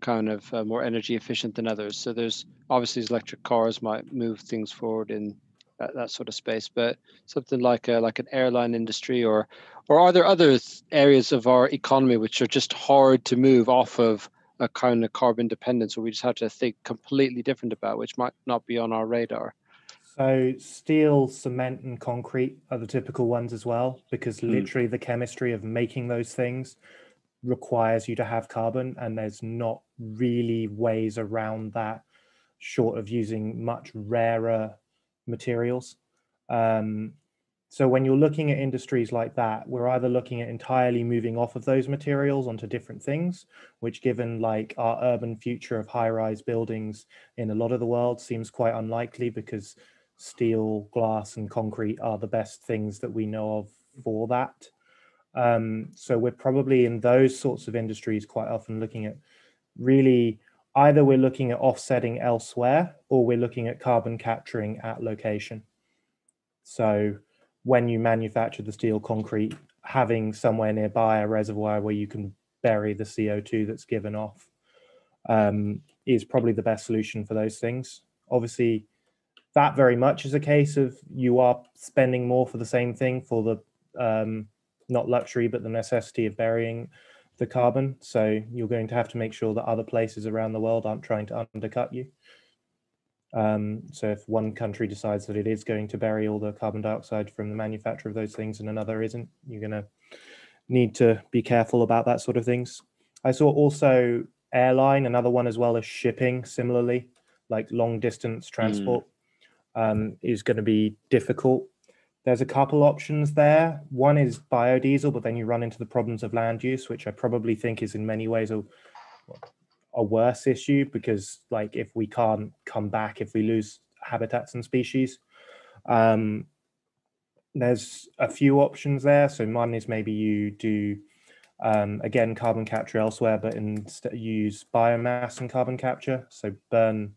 kind of uh, more energy efficient than others? So there's obviously electric cars might move things forward in that, that sort of space, but something like a, like an airline industry, or or are there other areas of our economy which are just hard to move off of a kind of carbon dependence, or we just have to think completely different about, which might not be on our radar? So steel, cement and concrete are the typical ones as well, because literally mm. the chemistry of making those things requires you to have carbon, and there's not really ways around that short of using much rarer materials. Um, so when you're looking at industries like that, we're either looking at entirely moving off of those materials onto different things, which given like our urban future of high-rise buildings in a lot of the world seems quite unlikely, because steel, glass and concrete are the best things that we know of for that. Um, so we're probably in those sorts of industries quite often looking at, really either we're looking at offsetting elsewhere, or we're looking at carbon capturing at location. So when you manufacture the steel, concrete, having somewhere nearby a reservoir where you can bury the C O two that's given off um, is probably the best solution for those things. Obviously, that very much is a case of you are spending more for the same thing for the, um, not luxury, but the necessity of burying the carbon. So you're going to have to make sure that other places around the world aren't trying to undercut you. Um, so if one country decides that it is going to bury all the carbon dioxide from the manufacture of those things and another isn't, you're going to need to be careful about that sort of things. I saw also airline, another one as well as shipping, similarly, like long distance transport mm. um, is going to be difficult. There's a couple options there. One is biodiesel, but then you run into the problems of land use, which I probably think is in many ways a, a worse issue, because like if we can't come back, if we lose habitats and species, um, there's a few options there. So one is maybe you do, um, again, carbon capture elsewhere, but instead use biomass and carbon capture. So burn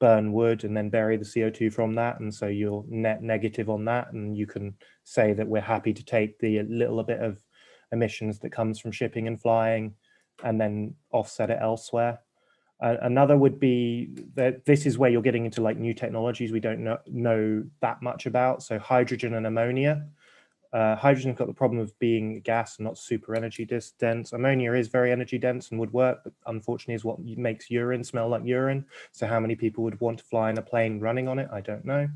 burn wood and then bury the C O two from that, and so you're net negative on that, and you can say that we're happy to take the little bit of emissions that comes from shipping and flying and then offset it elsewhere. Uh, another would be that this is where you're getting into like new technologies we don't know, know that much about, so hydrogen and ammonia. Uh, hydrogen's got the problem of being gas and not super energy dense. Ammonia is very energy dense and would work, but unfortunately is what makes urine smell like urine. So how many people would want to fly in a plane running on it? I don't know.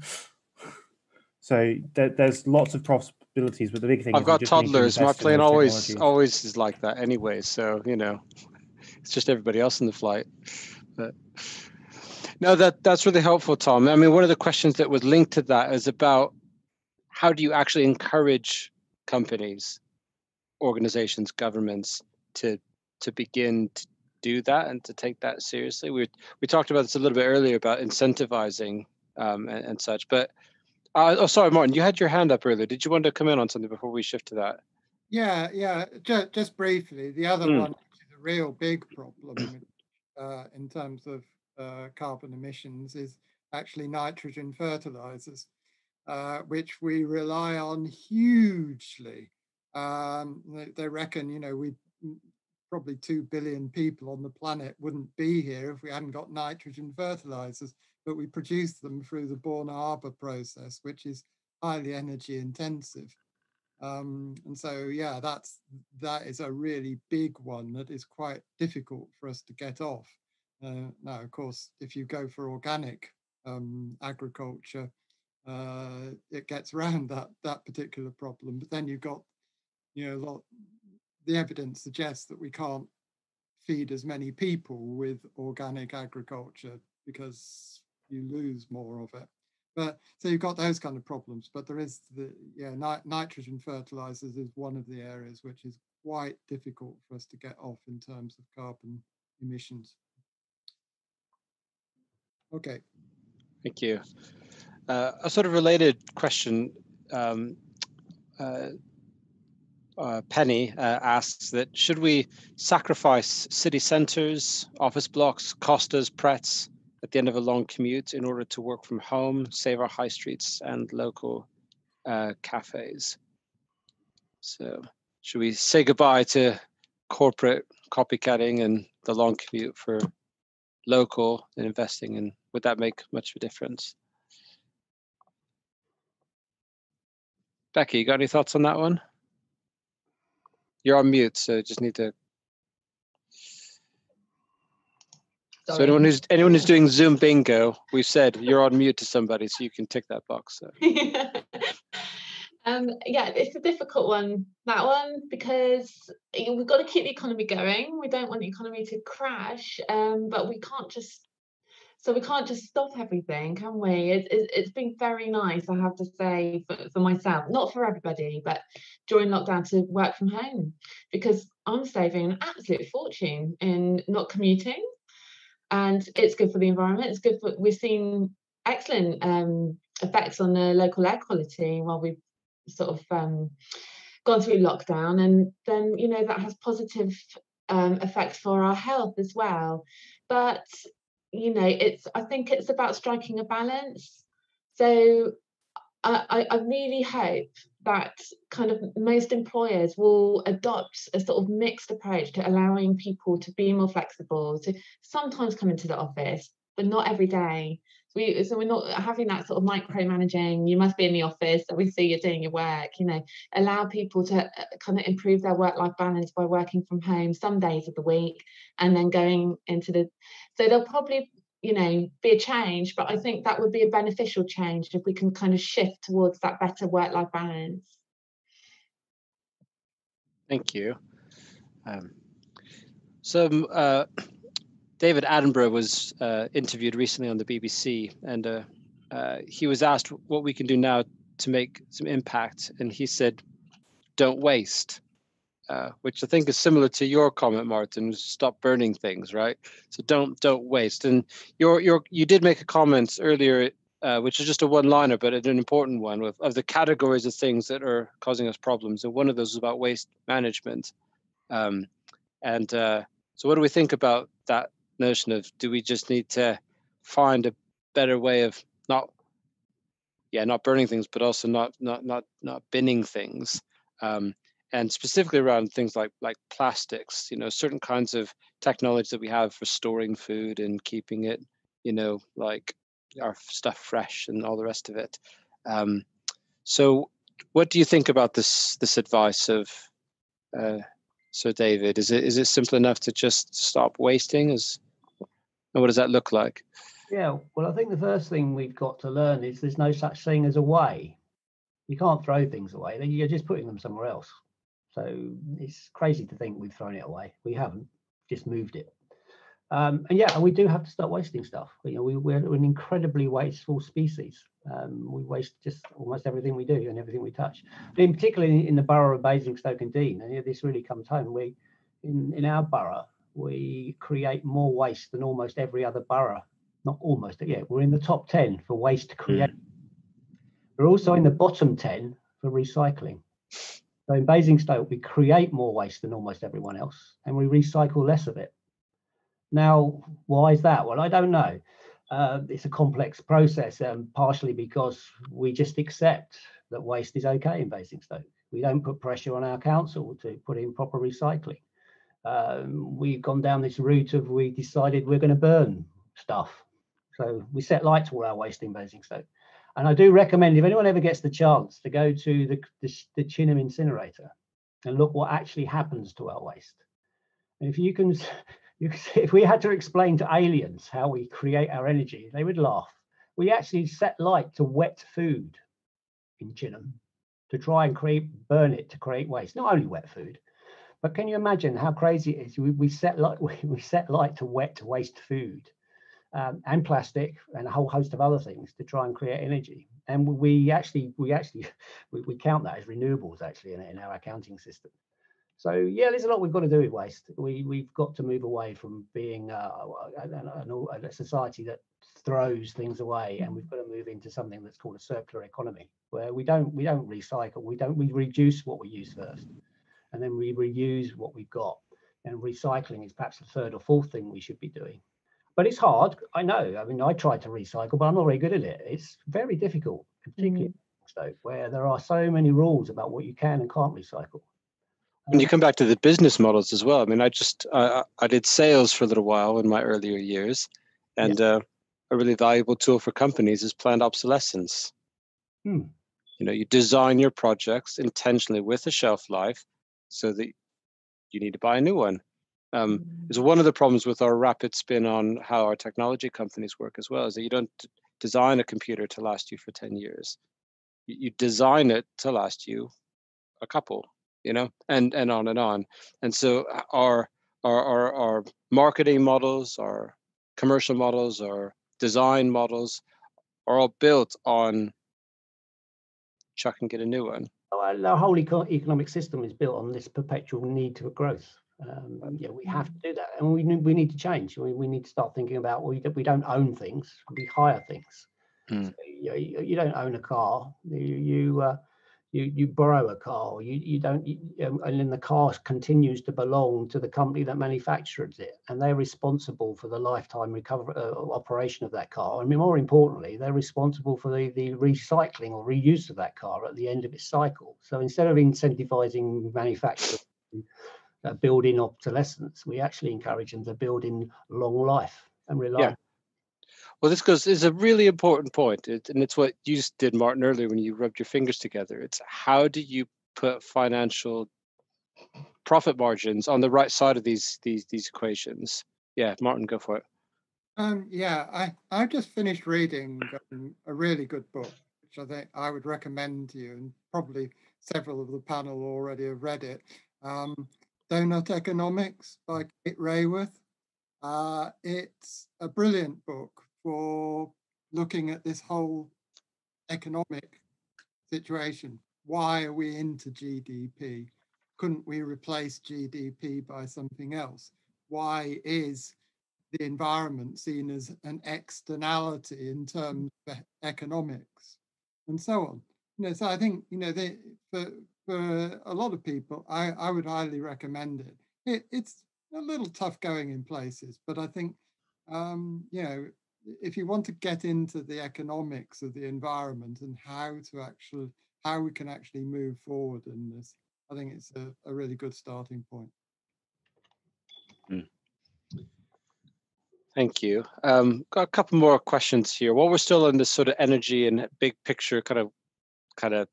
So there, there's lots of possibilities, but the big thing I've is got toddlers. My plane always always is like that anyway. So, you know, it's just everybody else in the flight. But no, that that's really helpful, Tom. I mean, one of the questions that was linked to that is about how do you actually encourage companies, organizations, governments to to begin to do that and to take that seriously? We we talked about this a little bit earlier about incentivizing um, and, and such. But uh, oh, sorry, Martin, you had your hand up earlier. Did you want to come in on something before we shift to that? Yeah, yeah, just, just briefly. The other mm. one is a real big problem uh, in terms of uh, carbon emissions is actually nitrogen fertilizers. Uh, which we rely on hugely. Um, they, they reckon, you know, we probably two billion people on the planet wouldn't be here if we hadn't got nitrogen fertilizers, but we produce them through the Bourne Arbour process, which is highly energy intensive. Um, and so, yeah, that's that is a really big one that is quite difficult for us to get off. Uh, now, of course, if you go for organic um, agriculture, Uh, it gets around that that particular problem, but then you've got, you know, a lot, the evidence suggests that we can't feed as many people with organic agriculture because you lose more of it. But so you've got those kind of problems. But there is the yeah, nit nitrogen fertilizers is one of the areas which is quite difficult for us to get off in terms of carbon emissions. Okay. Thank you. Uh, a sort of related question, um, uh, uh, Penny uh, asks that, should we sacrifice city centres, office blocks, Costas, Pretz at the end of a long commute in order to work from home, save our high streets and local uh, cafes? So should we say goodbye to corporate copycatting and the long commute for local and investing, and would that make much of a difference? Becky, you got any thoughts on that one? You're on mute, so just need to. Sorry. So anyone who's anyone who's doing Zoom bingo, we said you're on mute to somebody, so you can tick that box. So. Yeah. Um, yeah, it's a difficult one, that one, because we've got to keep the economy going. We don't want the economy to crash, um, but we can't just. So we can't just stop everything, can we? It, it, it's been very nice, I have to say, for, for myself, not for everybody, but during lockdown to work from home, because I'm saving an absolute fortune in not commuting, and it's good for the environment. It's good for, we've seen excellent um, effects on the local air quality while we've sort of um, gone through lockdown, and then, you know, that has positive um, effects for our health as well. But you know, it's, I think it's about striking a balance. So I, I really hope that kind of most employers will adopt a sort of mixed approach to allowing people to be more flexible, to sometimes come into the office, but not every day. So, we, so we're not having that sort of micromanaging, you must be in the office, so we see you're doing your work, you know, allow people to kind of improve their work-life balance by working from home some days of the week and then going into the, so there'll probably, you know, be a change, but I think that would be a beneficial change if we can kind of shift towards that better work-life balance. Thank you. Um, so, uh, David Attenborough was uh, interviewed recently on the B B C, and uh, uh, he was asked what we can do now to make some impact. And he said, don't waste, uh, which I think is similar to your comment, Martin, stop burning things, right? So don't don't waste. And you're, you're, you did make a comment earlier, uh, which is just a one-liner, but an important one, with, of the categories of things that are causing us problems. And one of those is about waste management. Um, and uh, so what do we think about that notion of, do we just need to find a better way of not yeah not burning things, but also not not not not binning things, um and specifically around things like like plastics, you know, certain kinds of technology that we have for storing food and keeping it, you know, like our stuff fresh and all the rest of it. Um so what do you think about this this advice of uh so David, is it is it simple enough to just stop wasting? Is And what does that look like? Yeah, well, I think the first thing we've got to learn is there's no such thing as away. You can't throw things away. You're just putting them somewhere else. So it's crazy to think we've thrown it away. We haven't, just moved it. Um, and yeah, and we do have to start wasting stuff. You know, we, we're an incredibly wasteful species. Um, we waste just almost everything we do and everything we touch. But in particular, in the borough of Basingstoke and Deane, and this really comes home. We, in in our borough, we create more waste than almost every other borough. Not almost, yeah. We're in the top ten for waste created. Mm. We're also in the bottom ten for recycling. So in Basingstoke, we create more waste than almost everyone else, and we recycle less of it. Now, why is that? Well, I don't know. Uh, it's a complex process, um, partially because we just accept that waste is okay in Basingstoke. We don't put pressure on our council to put in proper recycling. Um, we've gone down this route of, we decided we're going to burn stuff. So we set light to all our waste in Basingstoke. And I do recommend, if anyone ever gets the chance, to go to the, the, the Chineham incinerator and look what actually happens to our waste. And if you can... You can see, if we had to explain to aliens how we create our energy, they would laugh. We actually set light to wet food in Chineham to try and create, burn it to create waste. Not only wet food, but can you imagine how crazy it is? We, we set light, we, we set light to wet waste food um, and plastic and a whole host of other things to try and create energy. And we actually, we actually, we, we count that as renewables actually in, in our accounting system. So yeah, there's a lot we've got to do with waste. We, we've got to move away from being uh, a, a society that throws things away, and we've got to move into something that's called a circular economy, where we don't we don't recycle, we don't we reduce what we use first. and then we reuse what we've got. And recycling is perhaps the third or fourth thing we should be doing. But it's hard, I know. I mean, I try to recycle, but I'm not very good at it. It's very difficult, particularly mm. where there are so many rules about what you can and can't recycle. And you come back to the business models as well. I mean, I just, I, I did sales for a little while in my earlier years, and yeah. uh, a really valuable tool for companies is planned obsolescence. Hmm. You know, you design your projects intentionally with a shelf life so that you need to buy a new one. Um, is one of the problems with our rapid spin on how our technology companies work as well, is that you don't d- design a computer to last you for ten years. You, you design it to last you a couple, you know, and, and on and on. And so our, our, our, our marketing models, our commercial models, our design models are all built on chuck and get a new one. Well, the whole eco- economic system is built on this perpetual need for growth. Um, yeah, we have to do that, and we we need to change. We we need to start thinking about we well, we don't own things; we hire things. Mm. So you, you don't own a car; you you uh, you, you borrow a car. You you don't, you, and then the car continues to belong to the company that manufactures it, and they're responsible for the lifetime recovery uh, operation of that car. I mean, more importantly, they're responsible for the the recycling or reuse of that car at the end of its cycle. So instead of incentivizing manufacturers to Uh, build in obsolescence, we actually encourage them to build in long life and rely. Yeah. Well, this goes is a really important point, it, and it's what you did, Martin, earlier when you rubbed your fingers together. It's how do you put financial profit margins on the right side of these these these equations? Yeah, Martin, go for it. Um, yeah, I I just finished reading um, a really good book, which I think I would recommend to you, and probably several of the panel already have read it. Um, Donut Economics by Kate Raworth. Uh, it's a brilliant book for looking at this whole economic situation. Why are we into G D P? Couldn't we replace G D P by something else? Why is the environment seen as an externality in terms of economics, and so on? You know, so I think, you know, they, for, for a lot of people, I, I would highly recommend it. it. It's a little tough going in places, but I think, um, you know, if you want to get into the economics of the environment and how to actually, how we can actually move forward in this, I think it's a, a really good starting point. Mm. Thank you. Um, got a couple more questions here. While we're still in this sort of energy and big picture kind of, kind of,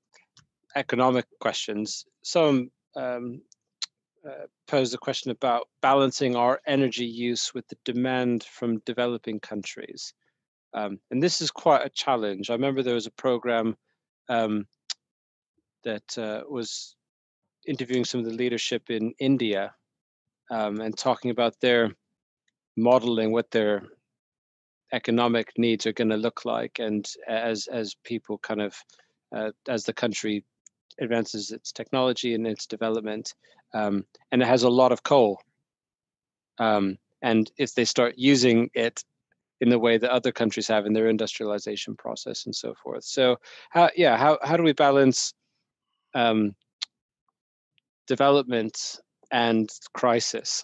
economic questions. Some um, uh, pose the question about balancing our energy use with the demand from developing countries. Um, and this is quite a challenge. I remember there was a program um, that uh, was interviewing some of the leadership in India um, and talking about their modeling what their economic needs are going to look like. And as, as people kind of, uh, as the country advances its technology and its development, um, and it has a lot of coal. Um, and if they start using it in the way that other countries have in their industrialization process and so forth. So how, yeah, how, how do we balance um, development and crisis?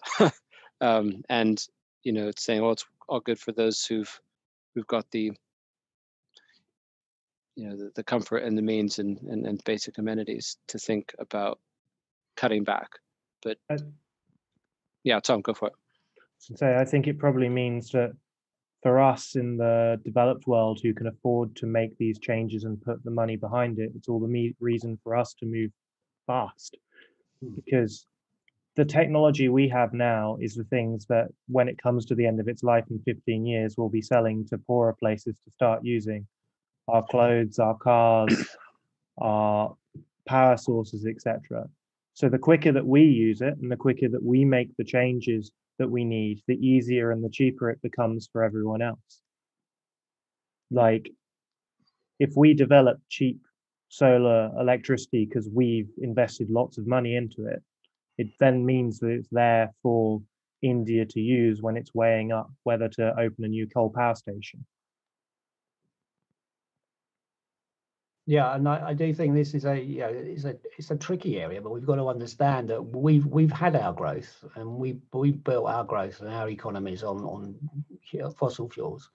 um, and, you know, it's saying, well, it's all good for those who've, who've got the, you know, the, the comfort and the means and, and, and basic amenities to think about cutting back. But yeah, Tom, go for it. So I think it probably means that for us in the developed world who can afford to make these changes and put the money behind it, it's all the me- reason for us to move fast. Mm. Because the technology we have now is the things that when it comes to the end of its life in fifteen years, we'll be selling to poorer places to start using. Our clothes, our cars, our power sources, et cetera. So the quicker that we use it and the quicker that we make the changes that we need, the easier and the cheaper it becomes for everyone else. Like if we develop cheap solar electricity because we've invested lots of money into it, it then means that it's there for India to use when it's weighing up whether to open a new coal power station. Yeah, and I, I do think this is a, you know, it's a it's a tricky area, but we've got to understand that we've we've had our growth, and we we built our growth and our economies on on you know, fossil fuels,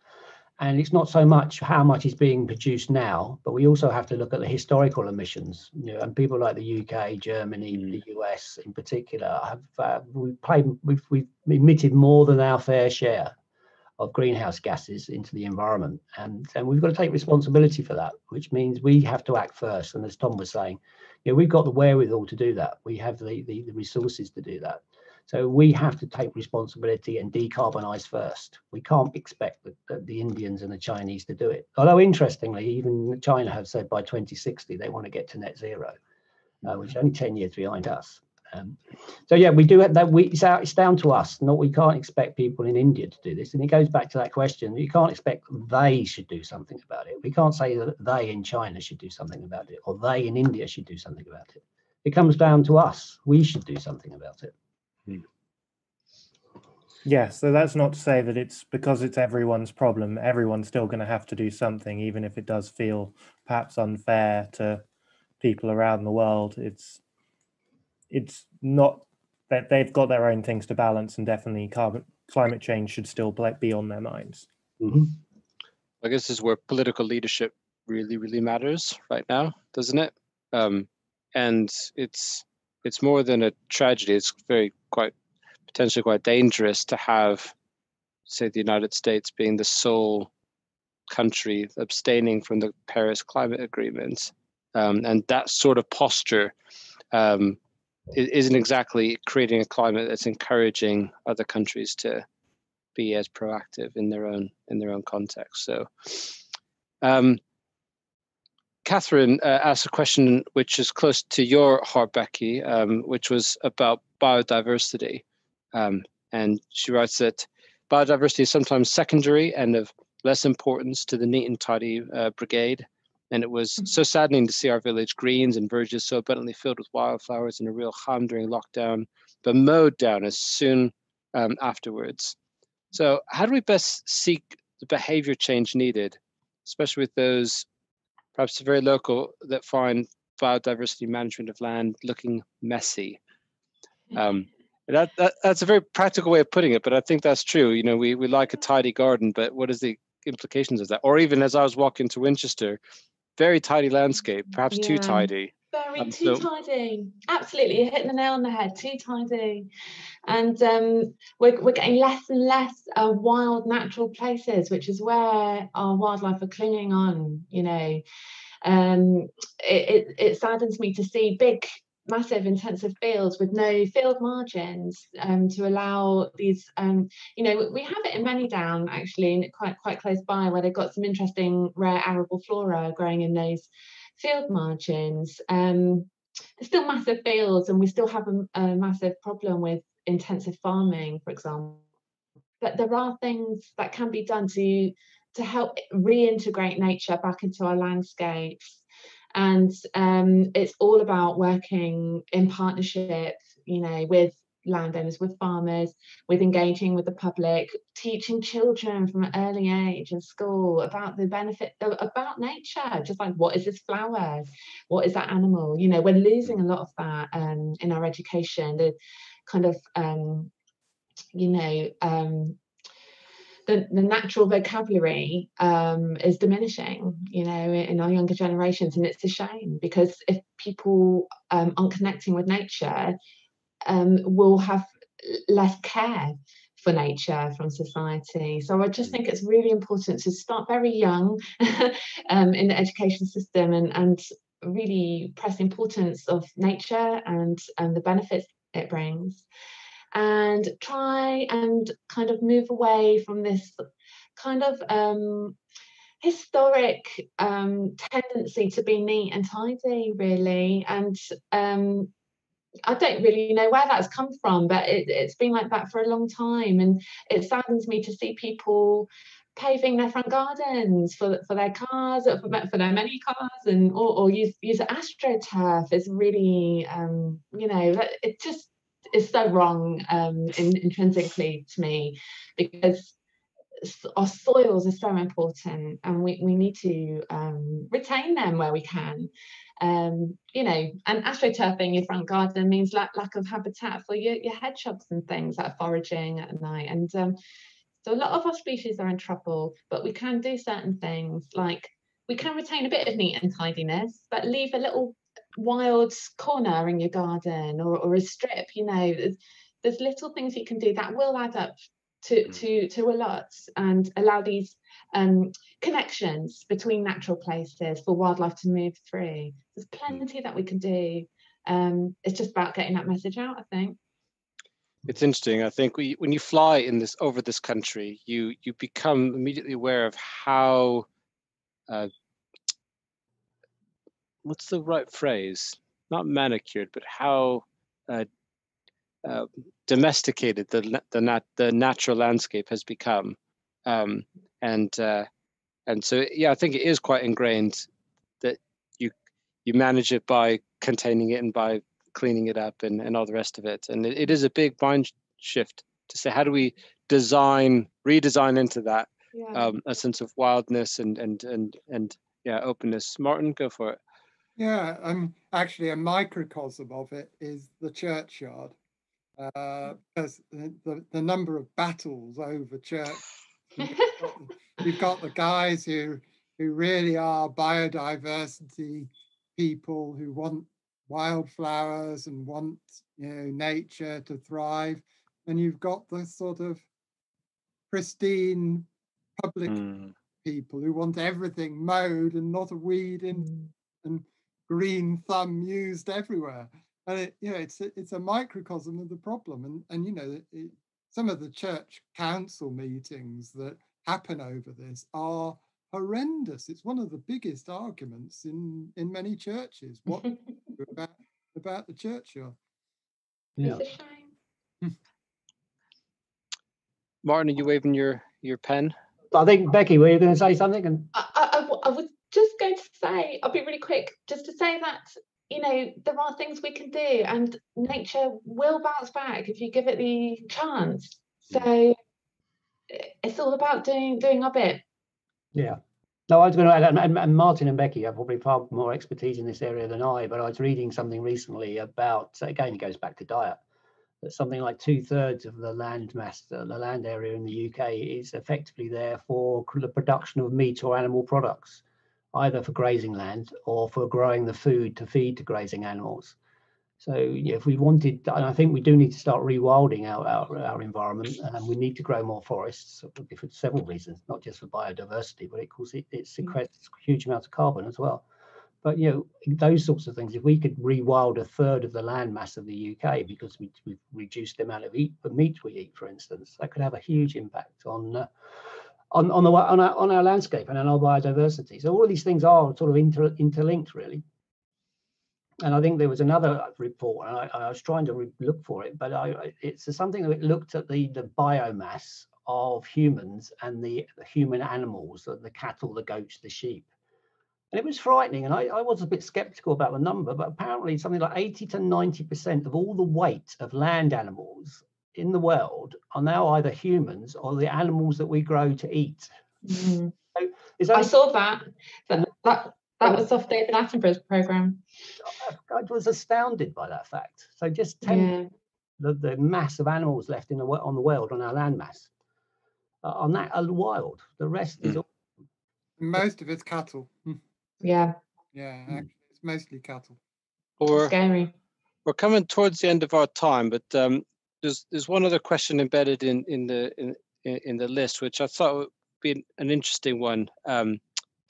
and it's not so much how much is being produced now, but we also have to look at the historical emissions. You know, and people like the U K, Germany, the U S in particular have uh, we played we've we've emitted more than our fair share of greenhouse gases into the environment, and and we've got to take responsibility for that, which means we have to act first. And as Tom was saying, you know, we've got the wherewithal to do that, we have the, the the resources to do that, so we have to take responsibility and decarbonize first. We can't expect the, the, the Indians and the Chinese to do it, although interestingly even China have said by twenty sixty they want to get to net zero, uh, which is only ten years behind us. Um, so yeah, we do have that. We it's, out, it's down to us. Not we can't expect people in India to do this, and it goes back to that question. You can't expect they should do something about it. We can't say that they in China should do something about it, or they in India should do something about it. It comes down to us. We should do something about it. Mm. Yeah, so that's not to say that it's because it's everyone's problem. Everyone's still going to have to do something, even if it does feel perhaps unfair to people around the world. It's It's not that they've got their own things to balance, and definitely carbon climate change should still be on their minds. Mm-hmm. I guess this is where political leadership really, really matters right now, doesn't it? Um, and it's it's more than a tragedy. It's very quite potentially quite dangerous to have, say, the United States being the sole country abstaining from the Paris Climate Agreement, um, and that sort of posture. Um, It isn't exactly creating a climate that's encouraging other countries to be as proactive in their own in their own context. So, um, Catherine uh, asked a question which is close to your heart, Becky, um, which was about biodiversity, um, and she writes that biodiversity is sometimes secondary and of less importance to the neat and tidy uh, brigade. And it was so saddening to see our village greens and verges so abundantly filled with wildflowers and a real hum during lockdown, but mowed down as soon um, afterwards. So how do we best seek the behavior change needed, especially with those perhaps very local that find biodiversity management of land looking messy? Um, that, that, that's a very practical way of putting it, but I think that's true. You know, we, we like a tidy garden, but what is the implications of that? Or even as I was walking to Winchester, very tidy landscape, perhaps yeah. too tidy. Very um, too so. tidy. Absolutely, you're hitting the nail on the head. Too tidy, and um, we're we're getting less and less uh, wild, natural places, which is where our wildlife are clinging on. You know, um, it, it it saddens me to see big, massive, intensive fields with no field margins um, to allow these. Um, you know, we have it in Manydown actually, and quite quite close by, where they've got some interesting rare arable flora growing in those field margins. Um, there's still massive fields, and we still have a, a massive problem with intensive farming, for example. But there are things that can be done to to help reintegrate nature back into our landscapes. And um, it's all about working in partnership, you know, with landowners, with farmers, with engaging with the public, teaching children from an early age in school about the benefit, about nature, just like what is this flower? What is that animal? You know, we're losing a lot of that um, in our education, the kind of, um, you know, um, The, the natural vocabulary um, is diminishing, you know, in our younger generations, and it's a shame, because if people um, aren't connecting with nature, um, we'll have less care for nature from society. So I just think it's really important to start very young um, in the education system, and, and really press the importance of nature and, and the benefits it brings. And try and kind of move away from this kind of um, historic um, tendency to be neat and tidy, really. And um, I don't really know where that's come from, but it, it's been like that for a long time. And it saddens me to see people paving their front gardens for for their cars, or for, for their many cars, and or, or use use astroturf. It's really, um, you know, it just. Is so wrong um in, intrinsically to me, because our soils are so important, and we, we need to um, retain them where we can. Um, you know, and astroturfing your front garden means lack, lack of habitat for your, your hedgehogs and things that are foraging at night. And um, so a lot of our species are in trouble, but we can do certain things, like we can retain a bit of neat and tidiness, but leave a little wild corner in your garden, or, or a strip. You know, there's, there's little things you can do that will add up to to to a lot, and allow these um connections between natural places for wildlife to move through. There's plenty that we can do. Um it's just about getting that message out, I think. It's interesting. I think we, when you fly in this over this country, you you become immediately aware of how uh what's the right phrase, not manicured, but how uh Uh, domesticated the the nat the natural landscape has become, um, and uh, and so yeah, I think it is quite ingrained that you you manage it by containing it and by cleaning it up and, and all the rest of it. And it, it is a big mind shift to say, how do we design redesign into that, yeah, um, a sense of wildness and and and and yeah, openness. Martin, go for it. Yeah, um, actually a microcosm of it is the churchyard. Uh, because the, the number of battles over church, you've got, you've got the guys who who really are biodiversity people, who want wildflowers and want, you know, nature to thrive, and you've got the sort of pristine public mm. people who want everything mowed and not a weed in mm. and green thumb used everywhere. And it, you know, it's a, it's a microcosm of the problem, and and you know, it, it, some of the church council meetings that happen over this are horrendous. It's one of the biggest arguments in in many churches. What about about the churchyard? Yeah. It's a shame. Martin, are you waving your your pen? I think Becky, were you going to say something? And I, I I was just going to say, I'll be really quick, just to say that, you know, there are things we can do, and nature will bounce back if you give it the chance. So it's all about doing doing our bit. Yeah. No, I was going to add, and, and Martin and Becky have probably far more expertise in this area than I, but I was reading something recently about, again, it goes back to diet, that something like two thirds of the land mass, the land area in the U K is effectively there for the production of meat or animal products, either for grazing land or for growing the food to feed to grazing animals. So you know, if we wanted, and I think we do need to start rewilding our, our, our environment, and we need to grow more forests for several reasons, not just for biodiversity, but of course it, it secretes huge amounts of carbon as well. But you know, those sorts of things, if we could rewild a third of the land mass of the U K because we, we've reduced the amount of eat, the meat we eat, for instance, that could have a huge impact on uh, On, on the on our, on our landscape and on our biodiversity. So all of these things are sort of inter, interlinked, really. And I think there was another report, and I, I was trying to re look for it, but I, it's something that looked at the the biomass of humans and the human animals, the, the cattle, the goats, the sheep, and it was frightening. And I, I was a bit skeptical about the number, but apparently something like eighty to ninety percent of all the weight of land animals in the world are now either humans or the animals that we grow to eat. Mm. So is that I saw that. That that, that was off David Attenborough's programme. I was astounded by that fact. So just ten, yeah. the, the mass of animals left in the on the world on our landmass, uh, on that are wild. The rest mm. is all. Most of it's cattle. Yeah. Yeah, actually, it's mostly cattle. Or scary. We're coming towards the end of our time, but. Um, There's, there's one other question embedded in, in the in, in the list, which I thought would be an interesting one um,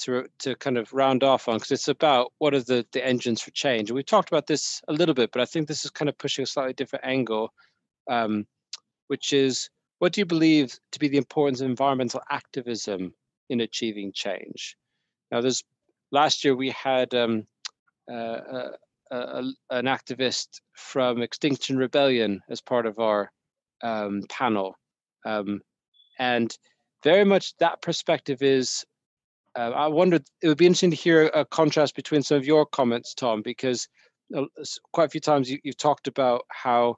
to to kind of round off on, because it's about what are the, the engines for change. And we talked about this a little bit, but I think this is kind of pushing a slightly different angle, um, which is, what do you believe to be the importance of environmental activism in achieving change? Now, there's last year we had um, uh, uh, Uh, an activist from Extinction Rebellion as part of our um, panel, um, and very much that perspective is. Uh, I wondered, it would be interesting to hear a contrast between some of your comments, Tom, because uh, quite a few times you, you've talked about how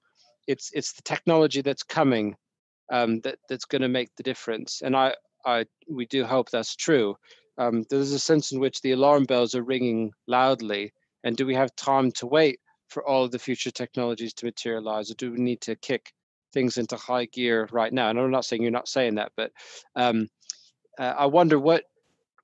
it's it's the technology that's coming um, that that's going to make the difference. And I, I, we do hope that's true. Um, there's a sense in which the alarm bells are ringing loudly. And do we have time to wait for all of the future technologies to materialize, or do we need to kick things into high gear right now? And I'm not saying you're not saying that, but um, uh, I wonder what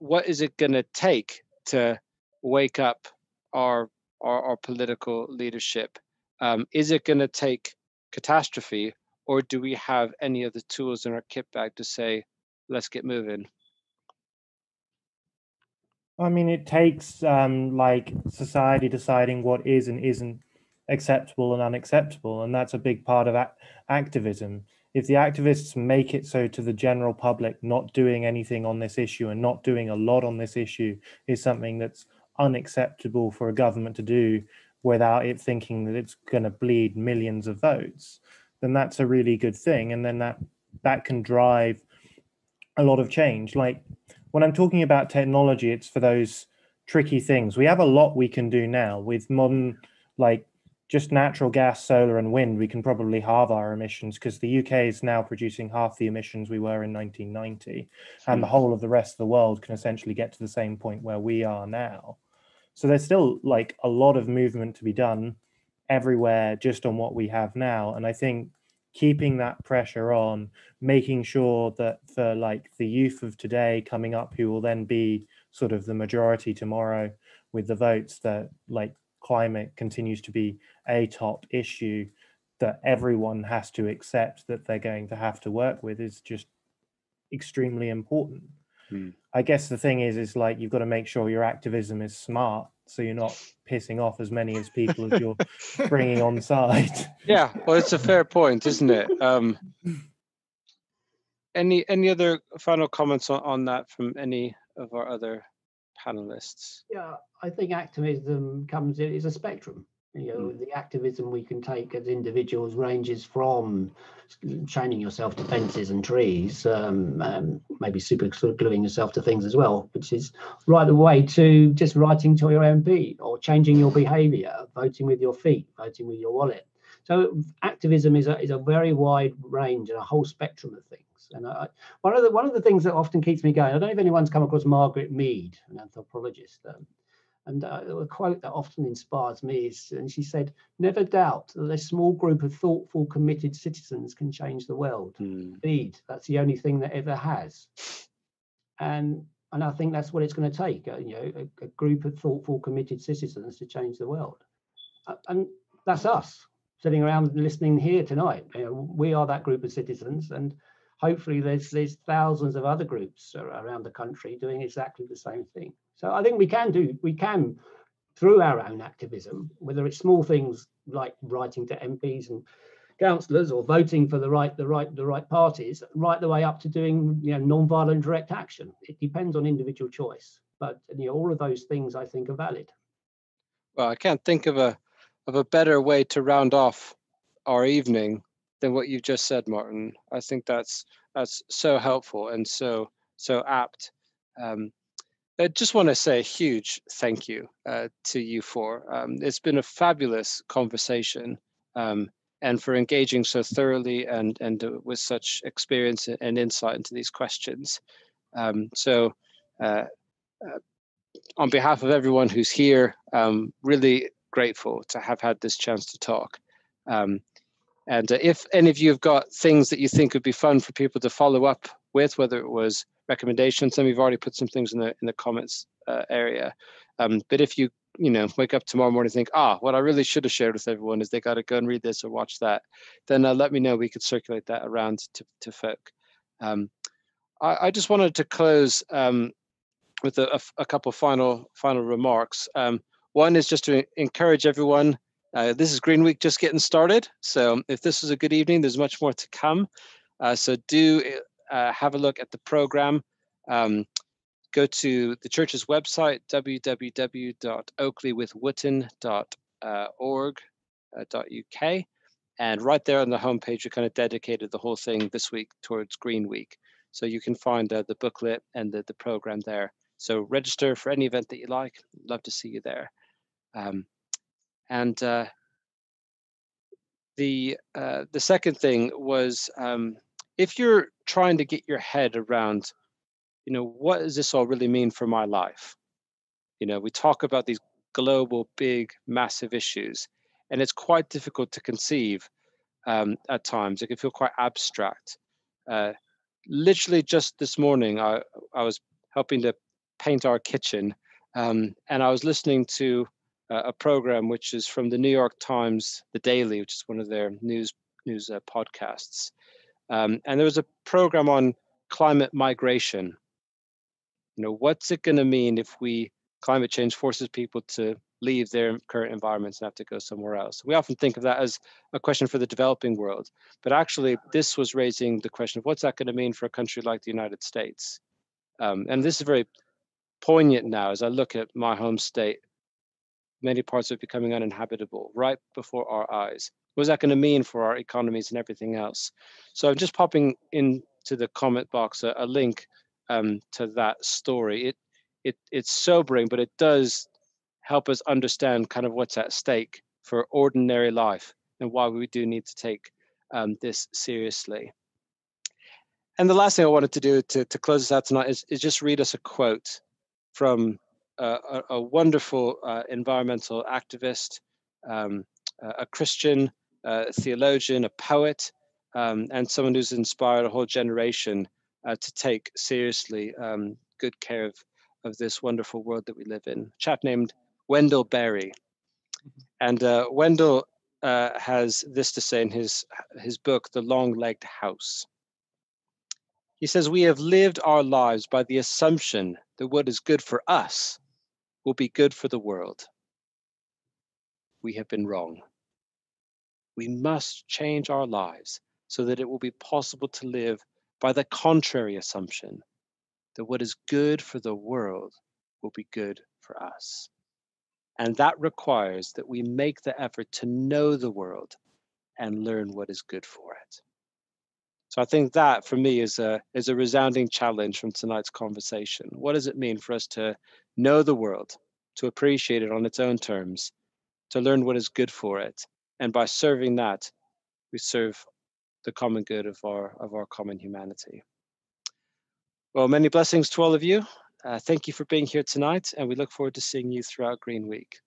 what is it going to take to wake up our our, our political leadership? Um, is it going to take catastrophe, or do we have any of the tools in our kit bag to say, let's get moving? I mean, it takes um, like society deciding what is and isn't acceptable and unacceptable. And that's a big part of act- activism. If the activists make it so to the general public, not doing anything on this issue and not doing a lot on this issue is something that's unacceptable for a government to do without it thinking that it's going to bleed millions of votes, then that's a really good thing. And then that that can drive a lot of change. Like, when I'm talking about technology, it's for those tricky things. We have a lot we can do now with modern, like just natural gas, solar and wind. We can probably halve our emissions because the U K is now producing half the emissions we were in nineteen ninety, and the whole of the rest of the world can essentially get to the same point where we are now. So there's still like a lot of movement to be done everywhere just on what we have now. And I think keeping that pressure on, making sure that for like the youth of today coming up, who will then be sort of the majority tomorrow with the votes, that like climate continues to be a top issue that everyone has to accept that they're going to have to work with, is just extremely important. Hmm. I guess the thing is, is like, you've got to make sure your activism is smart, so you're not pissing off as many as people as you're bringing on side. Yeah, well, it's a fair point, isn't it? Um, any any other final comments on, on that from any of our other panelists? Yeah, I think activism comes in, it's a spectrum. You know, mm. The activism we can take as individuals ranges from chaining yourself to fences and trees, um, um, maybe super gluing yourself to things as well, which is right away to just writing to your M P or changing your behaviour, voting with your feet, voting with your wallet. So activism is a is a very wide range and a whole spectrum of things. And I, one of the one of the things that often keeps me going, I don't know if anyone's come across Margaret Mead, an anthropologist. Um, And uh, a quote that often inspires me is, and she said, "Never doubt that a small group of thoughtful, committed citizens can change the world. Mm. Indeed, that's the only thing that ever has." And and I think that's what it's going to take. Uh, you know, a, a group of thoughtful, committed citizens to change the world. Uh, and that's us sitting around listening here tonight. You know, we are that group of citizens, and hopefully there's there's thousands of other groups around the country doing exactly the same thing. So I think we can do, we can, through our own activism, whether it's small things like writing to M Ps and councillors or voting for the right, the right, the right parties, right the way up to doing, you know, non-violent direct action. It depends on individual choice, but you know, all of those things I think are valid. Well, I can't think of a of a better way to round off our evening than what you've just said, Martin. I think that's that's so helpful and so so apt. Um, I just want to say a huge thank you uh, to you four. Um, it's been a fabulous conversation, um, and for engaging so thoroughly and and uh, with such experience and insight into these questions. Um, so uh, uh, on behalf of everyone who's here, um, really grateful to have had this chance to talk. Um, and uh, if any of you have got things that you think would be fun for people to follow up with, whether it was recommendations, some of you've already put some things in the in the comments uh, area, um, but if you you know wake up tomorrow morning and think, ah, what I really should have shared with everyone is they got to go and read this or watch that, then uh, let me know. We could circulate that around to to folk. Um, I, I just wanted to close um, with a, a, a couple final final remarks. Um, one is just to encourage everyone. Uh, this is Green Week just getting started, so if this was a good evening, there's much more to come. Uh, so do. Uh, have a look at the program. Um, go to the church's website, w w w dot oakley with wooten dot org dot u k, and right there on the homepage, we kind of dedicated the whole thing this week towards Green Week. So you can find uh, the booklet and the, the program there. So register for any event that you like. Love to see you there. Um, and uh, the uh, the second thing was. Um, if you're trying to get your head around, you know, what does this all really mean for my life? You know, we talk about these global, big, massive issues, and it's quite difficult to conceive um, at times. It can feel quite abstract. Uh, literally just this morning, I, I was helping to paint our kitchen, um, and I was listening to uh, a program which is from the New York Times, The Daily, which is one of their news news uh, podcasts. Um, and there was a program on climate migration. You know, what's it going to mean if we climate change forces people to leave their current environments and have to go somewhere else? We often think of that as a question for the developing world, but actually this was raising the question of what's that going to mean for a country like the United States? Um, and this is very poignant now as I look at my home state. Many parts are becoming uninhabitable right before our eyes. What's that going to mean for our economies and everything else? So I'm just popping into the comment box a, a link um, to that story. It, it it's sobering, but it does help us understand kind of what's at stake for ordinary life and why we do need to take um, this seriously. And the last thing I wanted to do to, to close this out tonight is, is just read us a quote from uh, a, a wonderful uh, environmental activist, um, a Christian, a theologian, a poet, um, and someone who's inspired a whole generation uh, to take seriously um, good care of, of this wonderful world that we live in. A chap named Wendell Berry. And uh, Wendell uh, has this to say in his, his book, The Long-Legged House. He says, "We have lived our lives by the assumption that what is good for us will be good for the world. We have been wrong. We must change our lives so that it will be possible to live by the contrary assumption that what is good for the world will be good for us. And that requires that we make the effort to know the world and learn what is good for it." So I think that for me is a, is a resounding challenge from tonight's conversation. What does it mean for us to know the world, to appreciate it on its own terms, to learn what is good for it? And by serving that, we serve the common good of our, of our common humanity. Well, many blessings to all of you. Uh, thank you for being here tonight, and we look forward to seeing you throughout Green Week.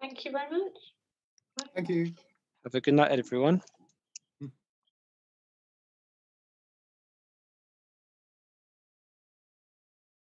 Thank you very much. Thank you. Have a good night, everyone.